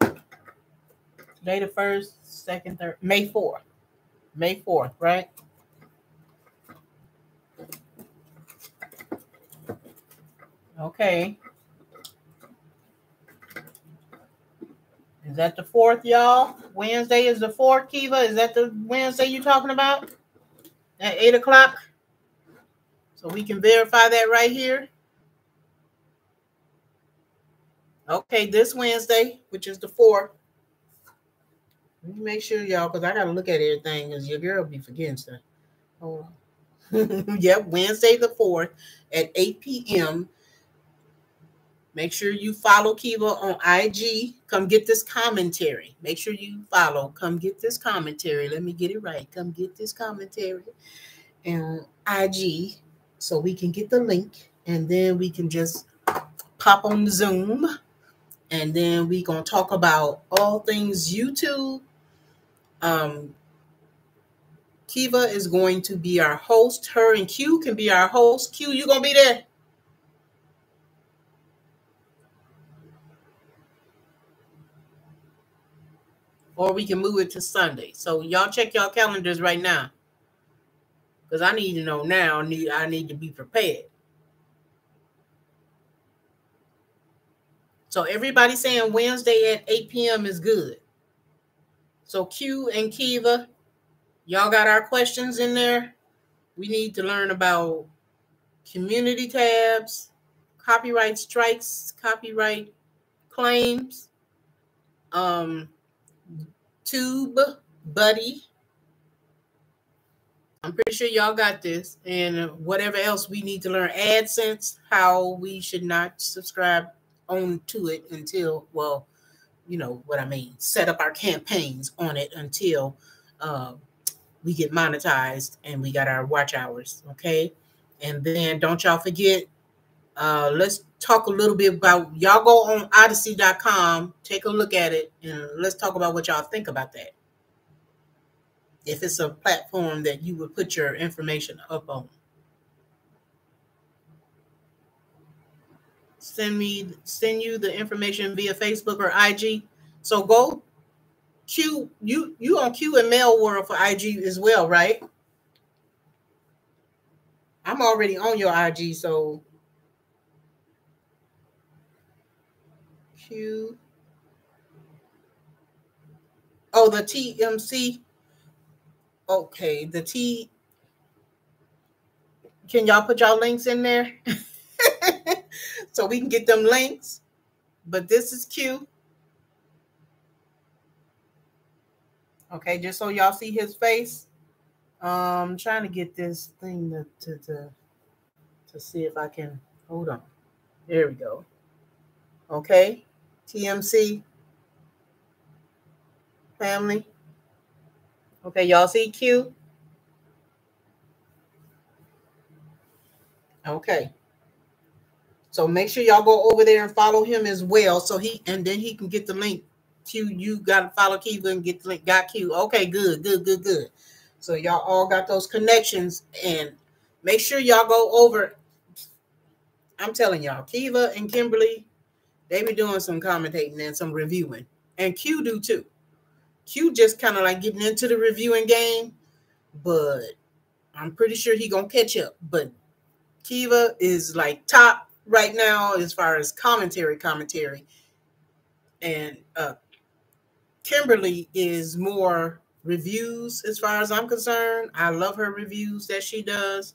Today the 1st, 2nd, 3rd, May 4th. May 4th, right? Okay. Is that the 4th, y'all? Wednesday is the 4th, Kiva. Is that the Wednesday you're talking about? At 8 o'clock? So we can verify that right here. Okay, this Wednesday, which is the 4th. Let me make sure, y'all, because I got to look at everything because your girl be forgetting stuff. Hold on. Yep, Wednesday the 4th at 8 p.m., Make sure you follow Kiva on IG. Come get this commentary. Make sure you follow. Come get this commentary. Let me get it right. Come get this commentary and IG so we can get the link. And then we can just pop on Zoom. And then we're going to talk about all things YouTube. Kiva is going to be our host. Her and Q can be our host. Q, you going to be there? Or we can move it to Sunday. So y'all check y'all calendars right now. Because I need to know now. I need to be prepared. So everybody saying Wednesday at 8 p.m. is good. So Q and Kiva, y'all got our questions in there. We need to learn about community tabs, copyright strikes, copyright claims, TubeBuddy. I'm pretty sure y'all got this. And whatever else we need to learn. AdSense, how we should not subscribe on to it until, well, you know what I mean, set up our campaigns on it until we get monetized and we got our watch hours, okay? And then don't y'all forget, let's talk a little bit about, y'all go on Odysee.com, take a look at it, and let's talk about what y'all think about that. If it's a platform that you would put your information up on. Send you the information via Facebook or IG. So go Q, you on Q and Mel World for IG as well, right? I'm already on your IG, so Q. Oh, the TMC. Okay, the T. Can y'all put y'all links in there? So we can get them links. But this is Q. Okay, just so y'all see his face. I'm trying to get this thing to see if I can. Hold on. There we go. Okay. TMC family. Okay, y'all see Q? Okay. So make sure y'all go over there and follow him as well. So then he can get the link. Q, you gotta follow Kiva and get the link. Got Q. Okay, good. So y'all all got those connections and make sure y'all go over. I'm telling y'all, Kiva and Kimberly, they be doing some commentating and some reviewing. And Q do too. Q just kind of like getting into the reviewing game, but I'm pretty sure he gonna catch up. But Kiva is like top right now as far as commentary. And Kimberly is more reviews as far as I'm concerned. I love her reviews that she does.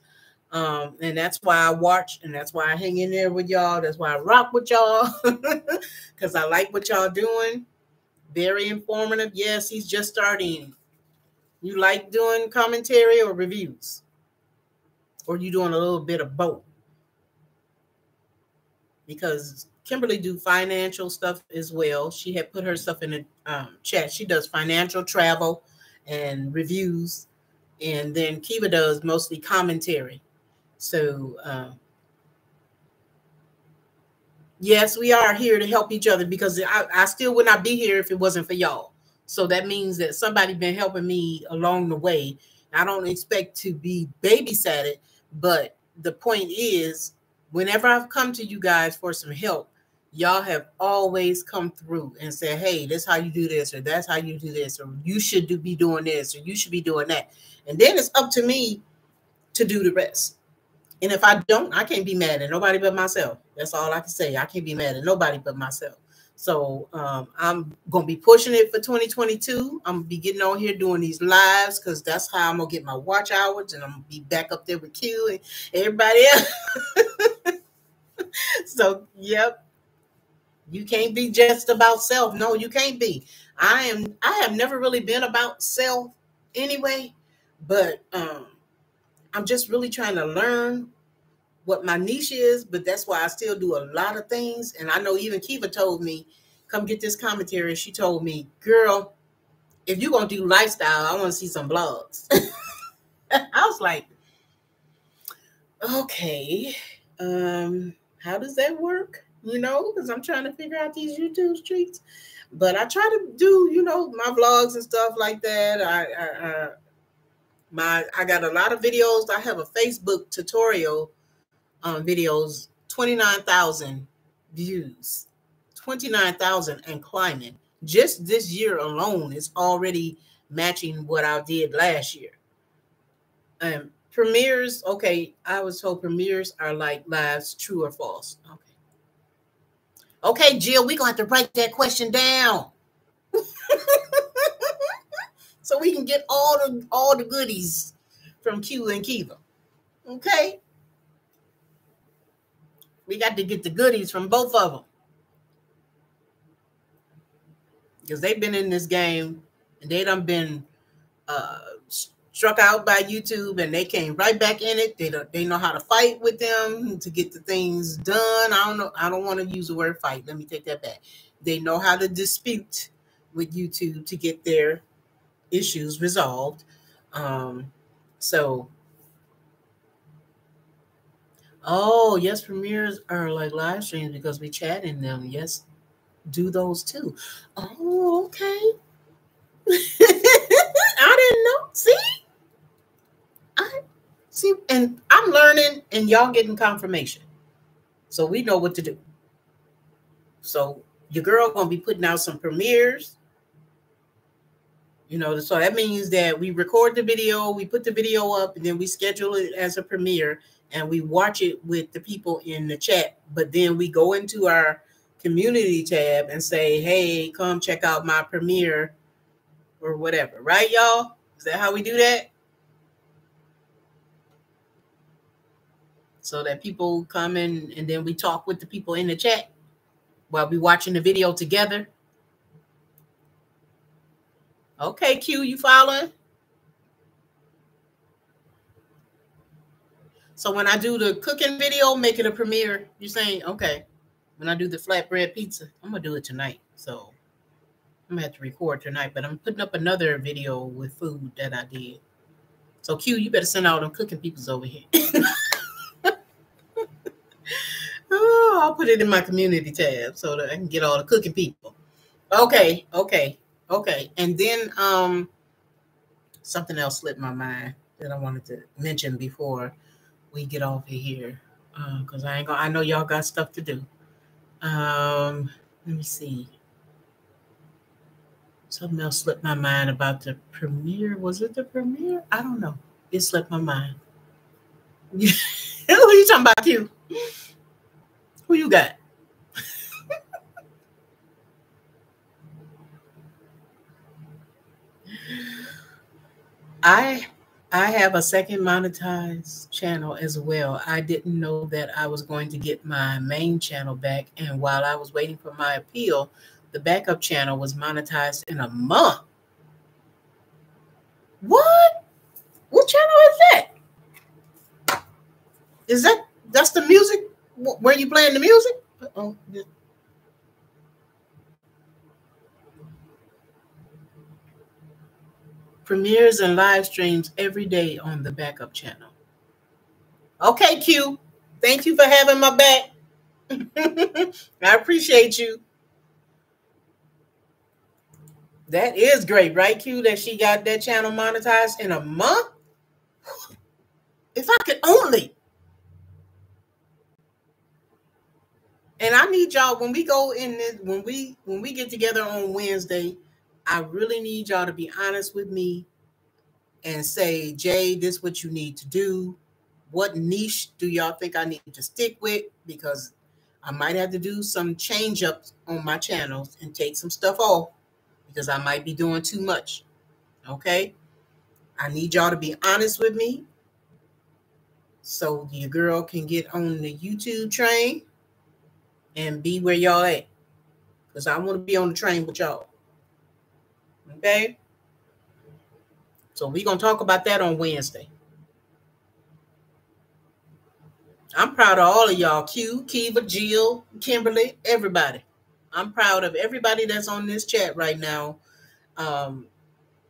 And that's why I watch, and that's why I hang in there with y'all. That's why I rock with y'all, because I like what y'all doing. Very informative. Yes, he's just starting. You like doing commentary or reviews? Or you doing a little bit of both? Because Kimberly do financial stuff as well. She had put her stuff in the chat. She does financial, travel, and reviews. And then Kiva does mostly commentary. So, yes, we are here to help each other, because I still would not be here if it wasn't for y'all. So that means that somebody's been helping me along the way. I don't expect to be babysat, but the point is, whenever I've come to you guys for some help, y'all have always come through and said, hey, that's how you do this, or that's how you do this, or you should be doing this, or you should be doing that. And then it's up to me to do the rest. And if I don't, I can't be mad at nobody but myself. That's all I can say. I can't be mad at nobody but myself. So I'm going to be pushing it for 2022. I'm going to be getting on here doing these lives, because that's how I'm going to get my watch hours, and I'm going to be back up there with Q and everybody else. So, yep. You can't be just about self. No, you can't be. I have never really been about self anyway, but I'm just really trying to learn what my niche is, but that's why I still do a lot of things. And I know even Kiva told me, come get this commentary. She told me, girl, if you're going to do lifestyle, I want to see some blogs. I was like, okay, how does that work? You know, because I'm trying to figure out these YouTube streets. But I try to do, you know, my vlogs and stuff like that. I got a lot of videos. I have a Facebook tutorial videos, 29,000 views, 29,000 and climbing. Just this year alone is already matching what I did last year. Premieres, okay, I was told premieres are like lives, true or false. Okay. Okay, Jill, we're going to have to write that question down so we can get all the goodies from Q and Kiva. Okay? We got to get the goodies from both of them, because they've been in this game, and they done been struck out by YouTube, and they came right back in it. They know how to fight with them to get the things done. I don't know. I don't want to use the word fight. Let me take that back. They know how to dispute with YouTube to get their issues resolved. So, oh, yes, premieres are like live streams because we chat in them. Yes, do those too. Oh, okay. I didn't know. See? See, and I'm learning, and y'all getting confirmation, so we know what to do. So your girl gonna be putting out some premieres, you know. So that means that we record the video, we put the video up, and then we schedule it as a premiere, and we watch it with the people in the chat. But then we go into our community tab and say, "Hey, come check out my premiere," or whatever. Right, y'all? Is that how we do that? So that people come in, and then we talk with the people in the chat while we watching the video together. Okay, Q, you following? So when I do the cooking video, make it a premiere. You're saying, okay, when I do the flatbread pizza, I'm going to do it tonight. So I'm going to have to record tonight, but I'm putting up another video with food that I did. So Q, you better send all them cooking peoples over here. Oh, I'll put it in my community tab so that I can get all the cooking people. Okay, okay, okay. And then something else slipped my mind that I wanted to mention before we get off of here, because I know y'all got stuff to do. Let me see. Something else slipped my mind about the premiere. Was it the premiere? I don't know. It slipped my mind. Who are you talking about, Q? Who you got? I have a second monetized channel as well. I didn't know that I was going to get my main channel back. And while I was waiting for my appeal, the backup channel was monetized in a month. What? What channel is that? Is that, that's the music? Where you playing the music? Uh-oh. Yeah. Premieres and live streams every day on the backup channel. Okay, Q. Thank you for having my back. I appreciate you. That is great, right, Q, that she got that channel monetized in a month? If I could only. And I need y'all, when we go in this, when we get together on Wednesday, I really need y'all to be honest with me and say, Jay, this is what you need to do. What niche do y'all think I need to stick with? Because I might have to do some change ups on my channels and take some stuff off because I might be doing too much. Okay. I need y'all to be honest with me so your girl can get on the YouTube train and be where y'all at. Because I want to be on the train with y'all. Okay, so we're going to talk about that on Wednesday. I'm proud of all of y'all, Q, Kiva, Jill, Kimberly, everybody. I'm proud of everybody that's on this chat right now,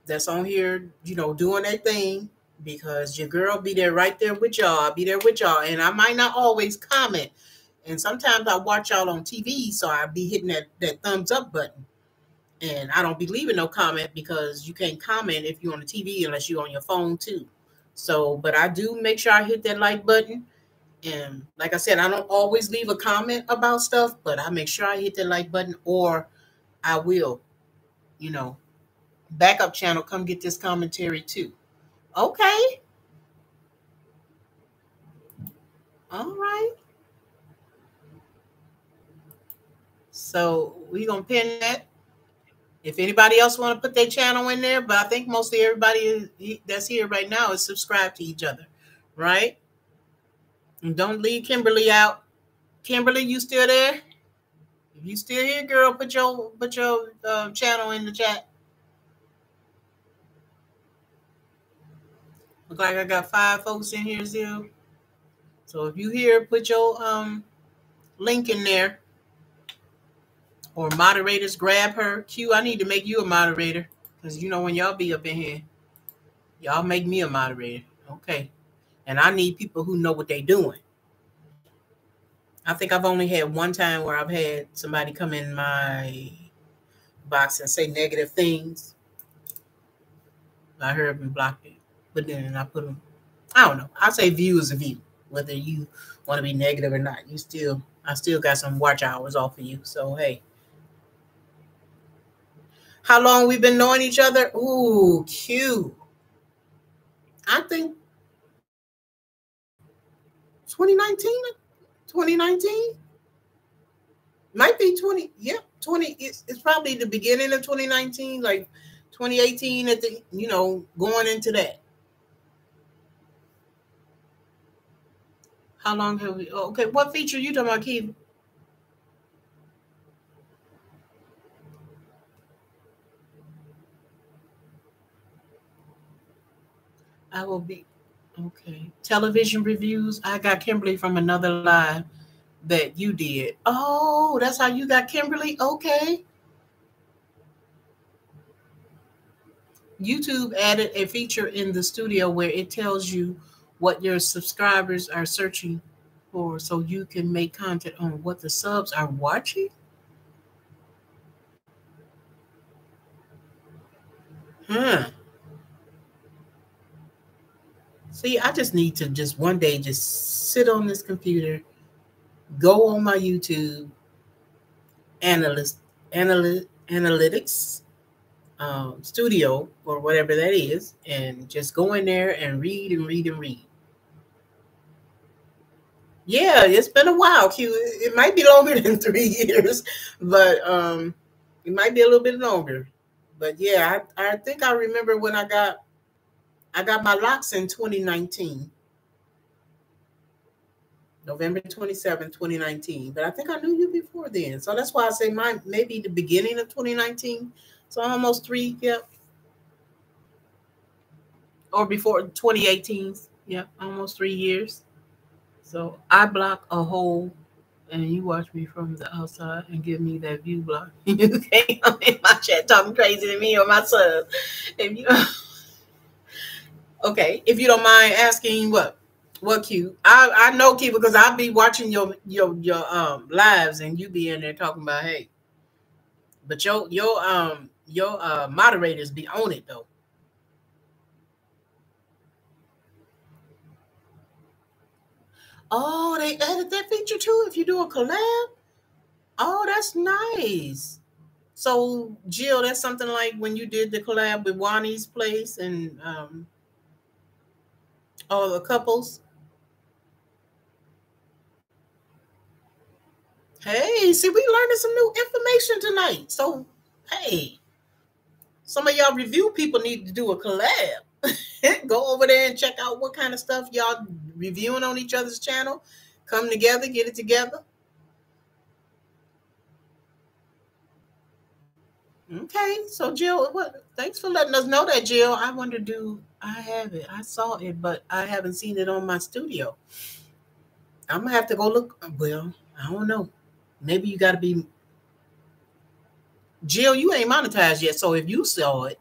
that's on here, you know, doing that thing, because your girl be there right there with y'all. I'll be there with y'all, and I might not always comment, and sometimes I watch y'all on TV, so I'll be hitting that thumbs up button. And I don't be leaving no comment because you can't comment if you're on the TV unless you're on your phone too. So, but I do make sure I hit that like button. And like I said, I don't always leave a comment about stuff, but I make sure I hit that like button, or I will, you know, backup channel, come get this commentary too. Okay. All right. So we're going to pin that. If anybody else want to put their channel in there, but I think mostly everybody that's here right now is subscribed to each other, right? And don't leave Kimberly out. Kimberly, you still there? If you still here, girl, put your channel in the chat. Look like I got 5 folks in here, Zill. So if you here, put your link in there. Or moderators, grab her. Q, I need to make you a moderator. Because, you know, when y'all be up in here, y'all make me a moderator. Okay. And I need people who know what they're doing. I think I've only had one time where I've had somebody come in my box and say negative things. I heard them blocked it. But then I put them, I don't know. I say view is a view. Whether you want to be negative or not, you still, I still got some watch hours off of you. So, hey. How long we've been knowing each other? Ooh, Q. I think 2019 might be 20. Yeah, 20. It's probably the beginning of 2019, like 2018 at the, you know, going into that. How long have we? Oh, okay, what feature are you talking about, Kiva? I will be, okay. Television reviews. I got Kimberly from another live that you did. Oh, that's how you got Kimberly? Okay. YouTube added a feature in the studio where it tells you what your subscribers are searching for so you can make content on what the subs are watching. Huh. See, I just need to just one day just sit on this computer, go on my YouTube, analytics studio or whatever that is, and just go in there and read. Yeah, it's been a while, Q. It might be longer than 3 years, but it might be a little bit longer. But yeah, I think I remember when I got I got my locks in 2019. November 27, 2019. But I think I knew you before then. So that's why I say mine maybe the beginning of 2019. So almost three, yep. Or before 2018, yep, almost 3 years. So I block a hole and you watch me from the outside and give me that view block. You can't come in my chat talking crazy to me or my sub. If you okay, if you don't mind asking what? What Q? I know Kiva because I'll be watching your lives and you be in there talking about hey, but your moderators be on it though. Oh, they added that feature too. If you do a collab, oh, that's nice. So Jill, that's something like when you did the collab with Wani's place and all the couples. Hey, see, we learning some new information tonight. So, hey, some of y'all review people need to do a collab. Go over there and check out what kind of stuff y'all reviewing on each other's channel. Come together, get it together. Okay, so Jill, what? Thanks for letting us know that, Jill. I wonder, do I have it? I saw it, but I haven't seen it on my studio. I'm going to have to go look. Well, I don't know. Maybe you got to be... Jill, you ain't monetized yet, so if you saw it...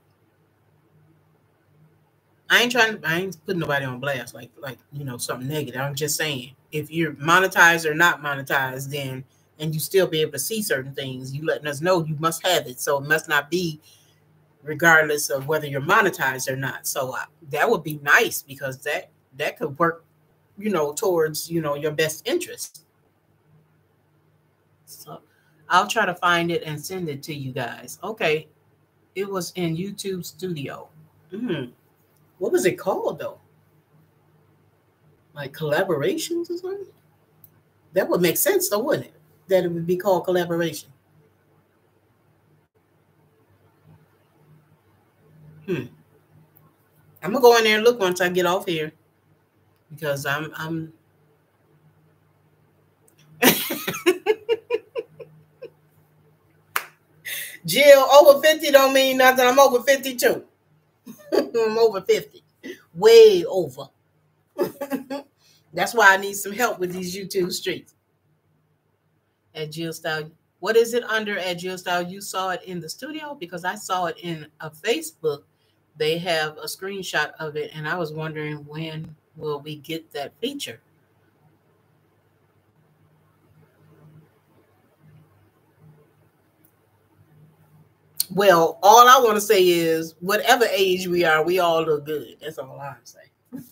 I ain't putting nobody on blast, like you know, something negative. I'm just saying, if you're monetized or not monetized, then, and you still be able to see certain things, you letting us know you must have it, so it must not be regardless of whether you're monetized or not. So that would be nice because that could work, you know, towards, you know, your best interest. So I'll try to find it and send it to you guys. Okay. It was in YouTube Studio. What was it called though? Like collaborations or something? That would make sense though, wouldn't it? That it would be called collaboration. I'm gonna go in there and look once I get off here because I'm Jill, over 50 don't mean nothing. I'm over 52. I'm over 50. Way over. That's why I need some help with these YouTube streets. At Jill Style, what is it under at Jill Style? You saw it in the studio because I saw it in a Facebook. They have a screenshot of it, and I was wondering when will we get that feature? Well, all I want to say is whatever age we are, we all look good. That's all I'm saying.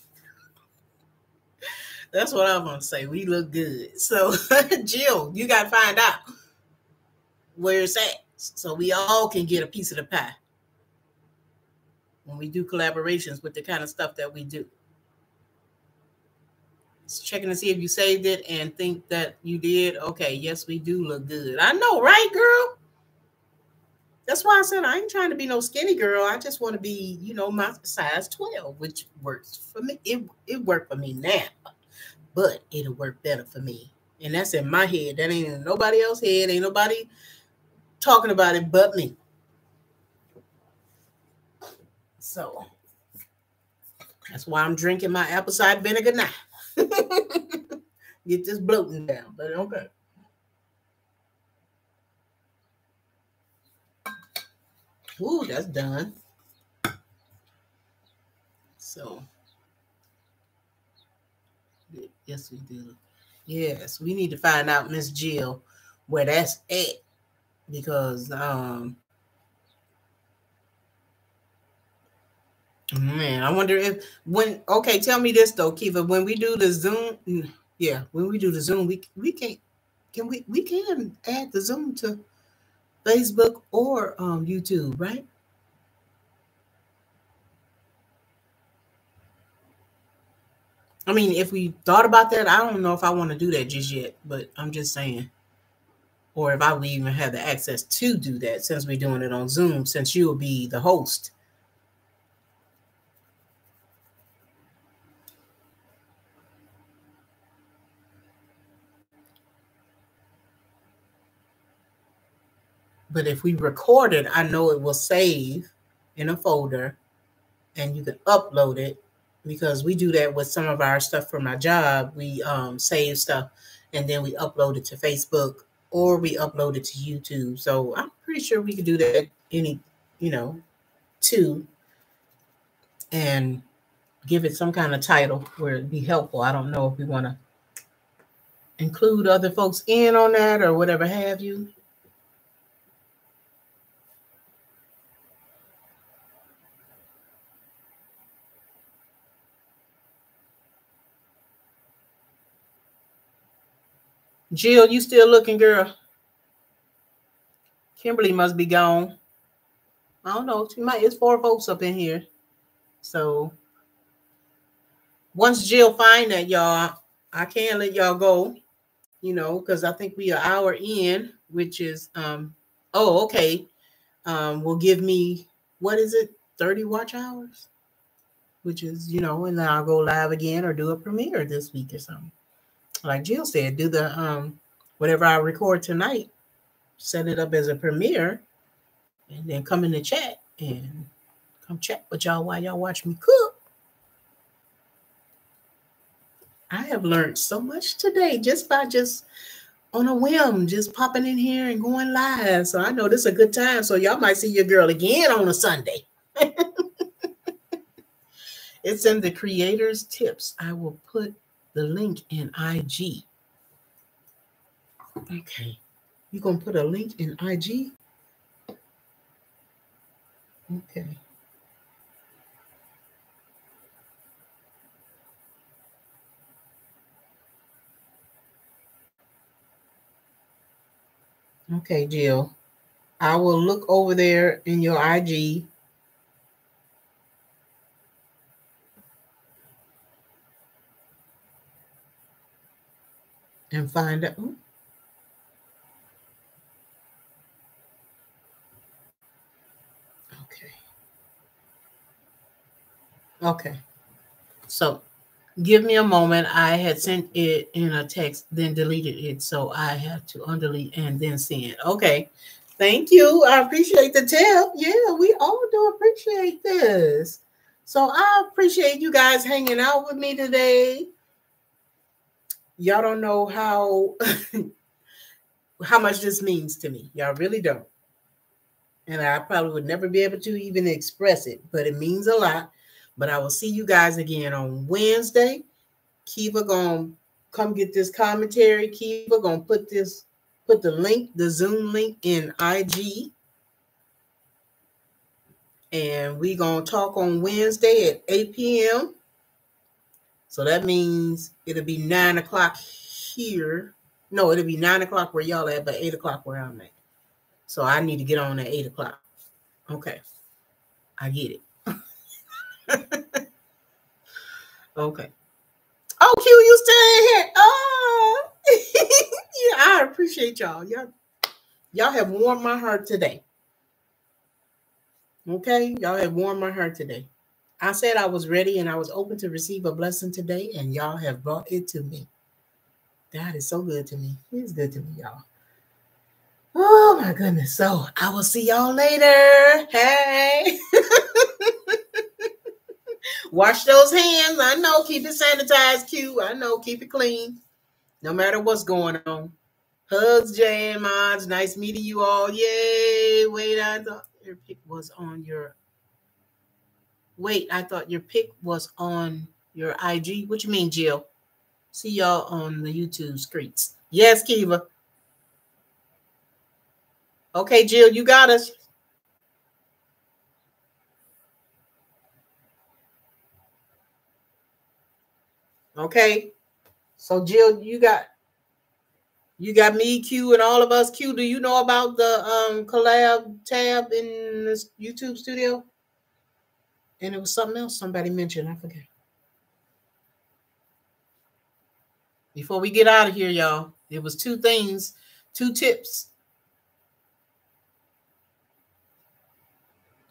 That's what I want to say. We look good. So, Jill, you got to find out where it's at so we all can get a piece of the pie when we do collaborations with the kind of stuff that we do. Just checking to see if you saved it and think that you did. Okay, yes, we do look good. I know, right, girl? That's why I said I ain't trying to be no skinny girl. I just want to be, you know, my size 12, which works for me. It worked for me now, but it'll work better for me. And that's in my head. That ain't in nobody else's head. Ain't nobody talking about it but me. So that's why I'm drinking my apple cider vinegar now. Get this bloating down, but okay. Ooh, that's done. So yes, we do. Yes, we need to find out, Miss Jill, where that's at because man, I wonder if when okay, tell me this though, Kiva. When we do the Zoom, yeah, when we do the Zoom, we can add the Zoom to Facebook or YouTube, right? I mean, if we thought about that, I don't know if I want to do that just yet, but I'm just saying. Or if I would even have the access to do that since we're doing it on Zoom, since you'll be the host. But if we record it, I know it will save in a folder and you can upload it, because we do that with some of our stuff for my job. We save stuff and then we upload it to Facebook or we upload it to YouTube. So I'm pretty sure we could do that too, and give it some kind of title where it'd be helpful. I don't know if we want to include other folks in on that or whatever have you. Jill, you still looking, girl? Kimberly must be gone. I don't know. She might. It's 4 folks up in here. So once Jill find that, y'all, I can't let y'all go, because I think we are hour in, which is, will give me, 30 watch hours, which is, and then I'll go live again or do a premiere this week or something. Like Jill said, do the, whatever I record tonight, set it up as a premiere and then come in the chat and come chat with y'all while y'all watch me cook. I have learned so much today just by on a whim, just popping in here and going live. So I know this is a good time. So y'all might see your girl again on a Sunday. It's in the creator's tips. I will put the link in IG. Okay. You're going to put a link in IG? Okay. Okay, Jill. I will look over there in your IG. And find out. Ooh. Okay. Okay. So give me a moment. I had sent it in a text, then deleted it. So I have to undelete and then send it. Okay. Thank you. I appreciate the tip. Yeah, we all do appreciate this. So I appreciate you guys hanging out with me today. Y'all don't know how, how much this means to me. Y'all really don't. And I probably would never be able to even express it, but it means a lot. But I will see you guys again on Wednesday. Kiva gonna come get this commentary. Kiva gonna put the link, the Zoom link in IG. And we gonna talk on Wednesday at 8 p.m. So that means it'll be 9 o'clock here. No, it'll be 9 o'clock where y'all at, but 8 o'clock where I'm at. So I need to get on at 8 o'clock. Okay. I get it. Okay. Oh, Q, you still in here? Oh, yeah. I appreciate y'all. Y'all have warmed my heart today. Okay, y'all have warmed my heart today. I said I was ready and I was open to receive a blessing today, and y'all have brought it to me. God is so good to me. He's good to me, y'all. Oh my goodness. So I will see y'all later. Hey. Wash those hands. I know. Keep it sanitized, Q. I know. Keep it clean. No matter what's going on. Hugs, Jay and Mons. Nice meeting you all. Yay. Wait, I thought your pic was on your IG. What you mean, Jill? See y'all on the YouTube streets. Yes, Kiva. Okay, Jill, you got us. Okay, so Jill, you got me, Q, and all of us. Q, do you know about the collab tab in this YouTube studio? And it was something else somebody mentioned. I forget. Before we get out of here, y'all, it was 2 things, 2 tips.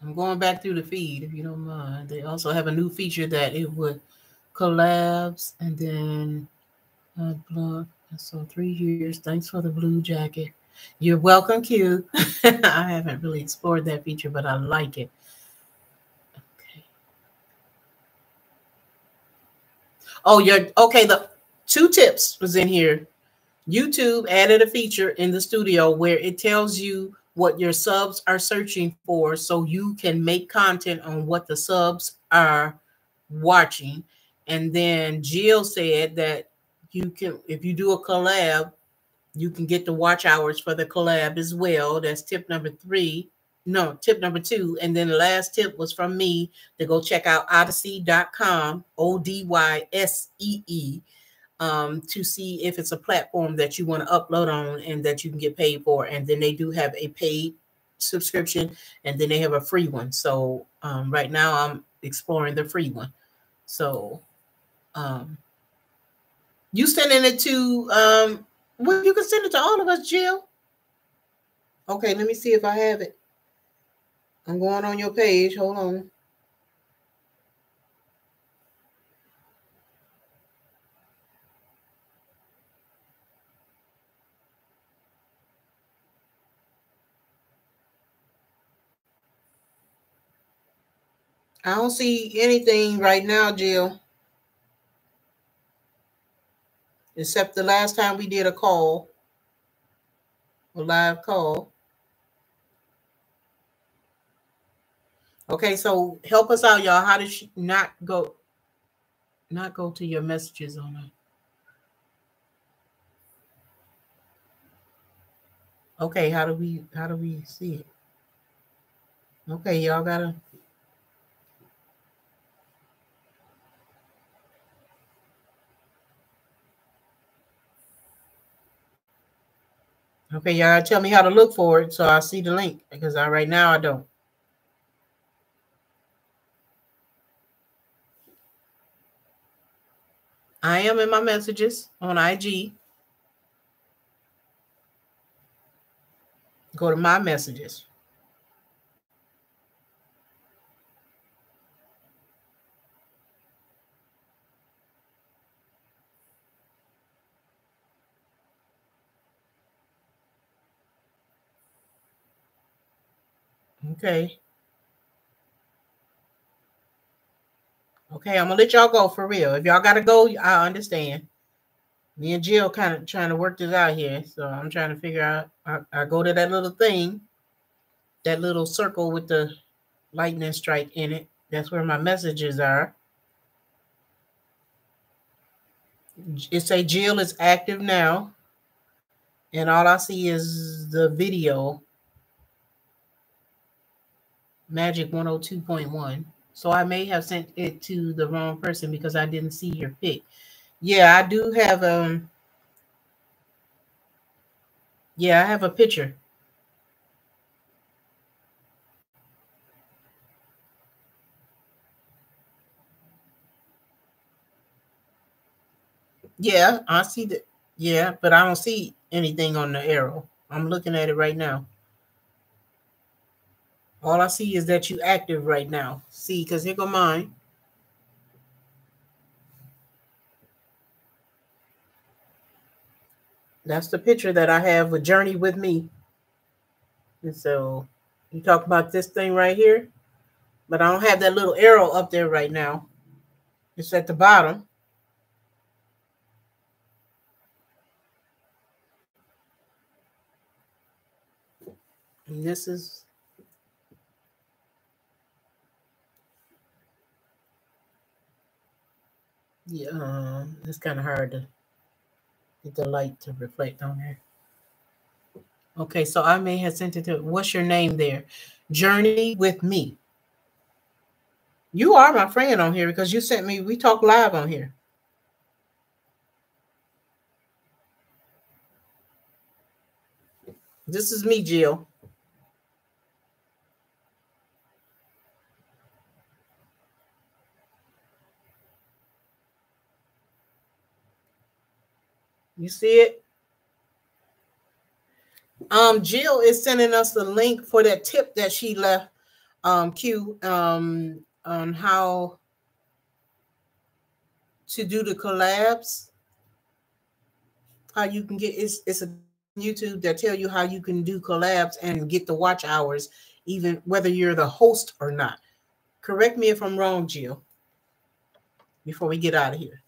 I'm going back through the feed, if you don't mind. They also have a new feature that it would collabs and then blog. So 3 years. Thanks for the blue jacket. You're welcome, Q. I haven't really explored that feature, but I like it. Okay. Oh, you're okay. The two tips was in here. YouTube added a feature in the studio where it tells you what your subs are searching for, so you can make content on what the subs are watching. And then Jill said that you can, if you do a collab, you can get the watch hours for the collab as well. That's tip number 3. No, tip number 2. And then the last tip was from me to go check out Odysee.com, O-D-Y-S-E-E, to see if it's a platform that you want to upload on and that you can get paid for. And then they do have a paid subscription, and then they have a free one. So right now I'm exploring the free one. So you sending it to, well, you can send it to all of us, Jill. Okay, let me see if I have it. I'm going on your page. Hold on. I don't see anything right now, Jill. Except the last time we did a call, a live call. Okay, so help us out, y'all. How did she not go to your messages on it? Okay, how do we see it? Okay, y'all gotta. Okay, y'all tell me how to look for it so I see the link, because right now I don't. I am in my messages on IG. Go to my messages. Okay, I'm gonna let y'all go for real. If y'all gotta go, I understand. Me and Jill kind of trying to work this out here, so I'm trying to figure out. I go to that little thing, that little circle with the lightning strike in it. That's where my messages are. It say Jill is active now, and all I see is the video. Magic 102.1. So I may have sent it to the wrong person because I didn't see your pic. Yeah, I do have yeah, I have a picture. Yeah, I see that. Yeah, but I don't see anything on the arrow. I'm looking at it right now. All I see is that you active right now. See, because here go mine. That's the picture that I have with Journey with me. And so you talk about this thing right here, but I don't have that little arrow up there right now. It's at the bottom. And this is... Yeah, it's kind of hard to get the light to reflect on there. Okay, so I may have sent it to, what's your name there? Journey with me. You are my friend on here because you sent me, we talk live on here. This is me, Jill. You see it? Jill is sending us the link for that tip that she left, Q, on how to do the collabs. How you can get, it's a YouTube that tell you how you can do collabs and get the watch hours, even whether you're the host or not. Correct me if I'm wrong, Jill, before we get out of here.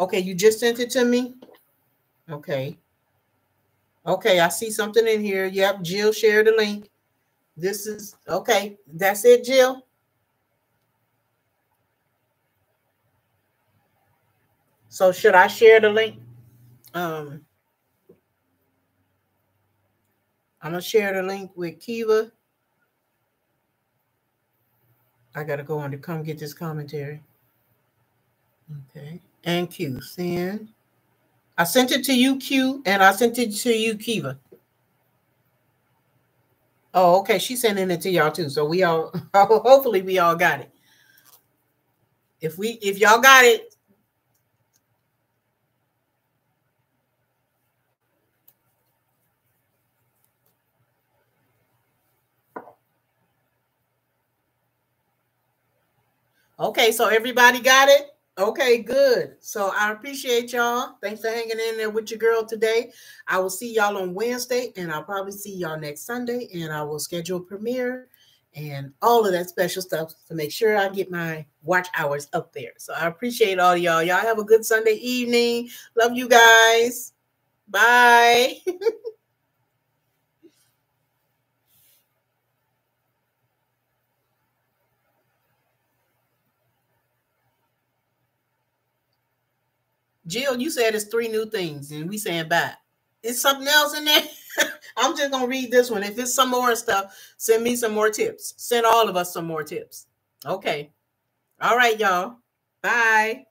Okay, you just sent it to me? Okay. Okay, I see something in here. Yep, Jill shared a link. This is, okay, that's it, Jill? So should I share the link? I'm going to share the link with Kiva. I got to go on to come get this commentary. Okay. And Q. Send. I sent it to you, Q, and I sent it to you, Kiva. Oh, okay. She's sending it to y'all too. So we all, hopefully we all got it. If y'all got it, okay, so everybody got it? Okay, good. So I appreciate y'all. Thanks for hanging in there with your girl today. I will see y'all on Wednesday, and I'll probably see y'all next Sunday, and I will schedule a premiere and all of that special stuff to make sure I get my watch hours up there. So I appreciate all y'all. Y'all have a good Sunday evening. Love you guys. Bye. Jill, you said it's 3 new things, and we saying bye. Is something else in there? I'm just going to read this one. If it's some more stuff, send me some more tips. Send all of us some more tips. Okay. All right, y'all. Bye.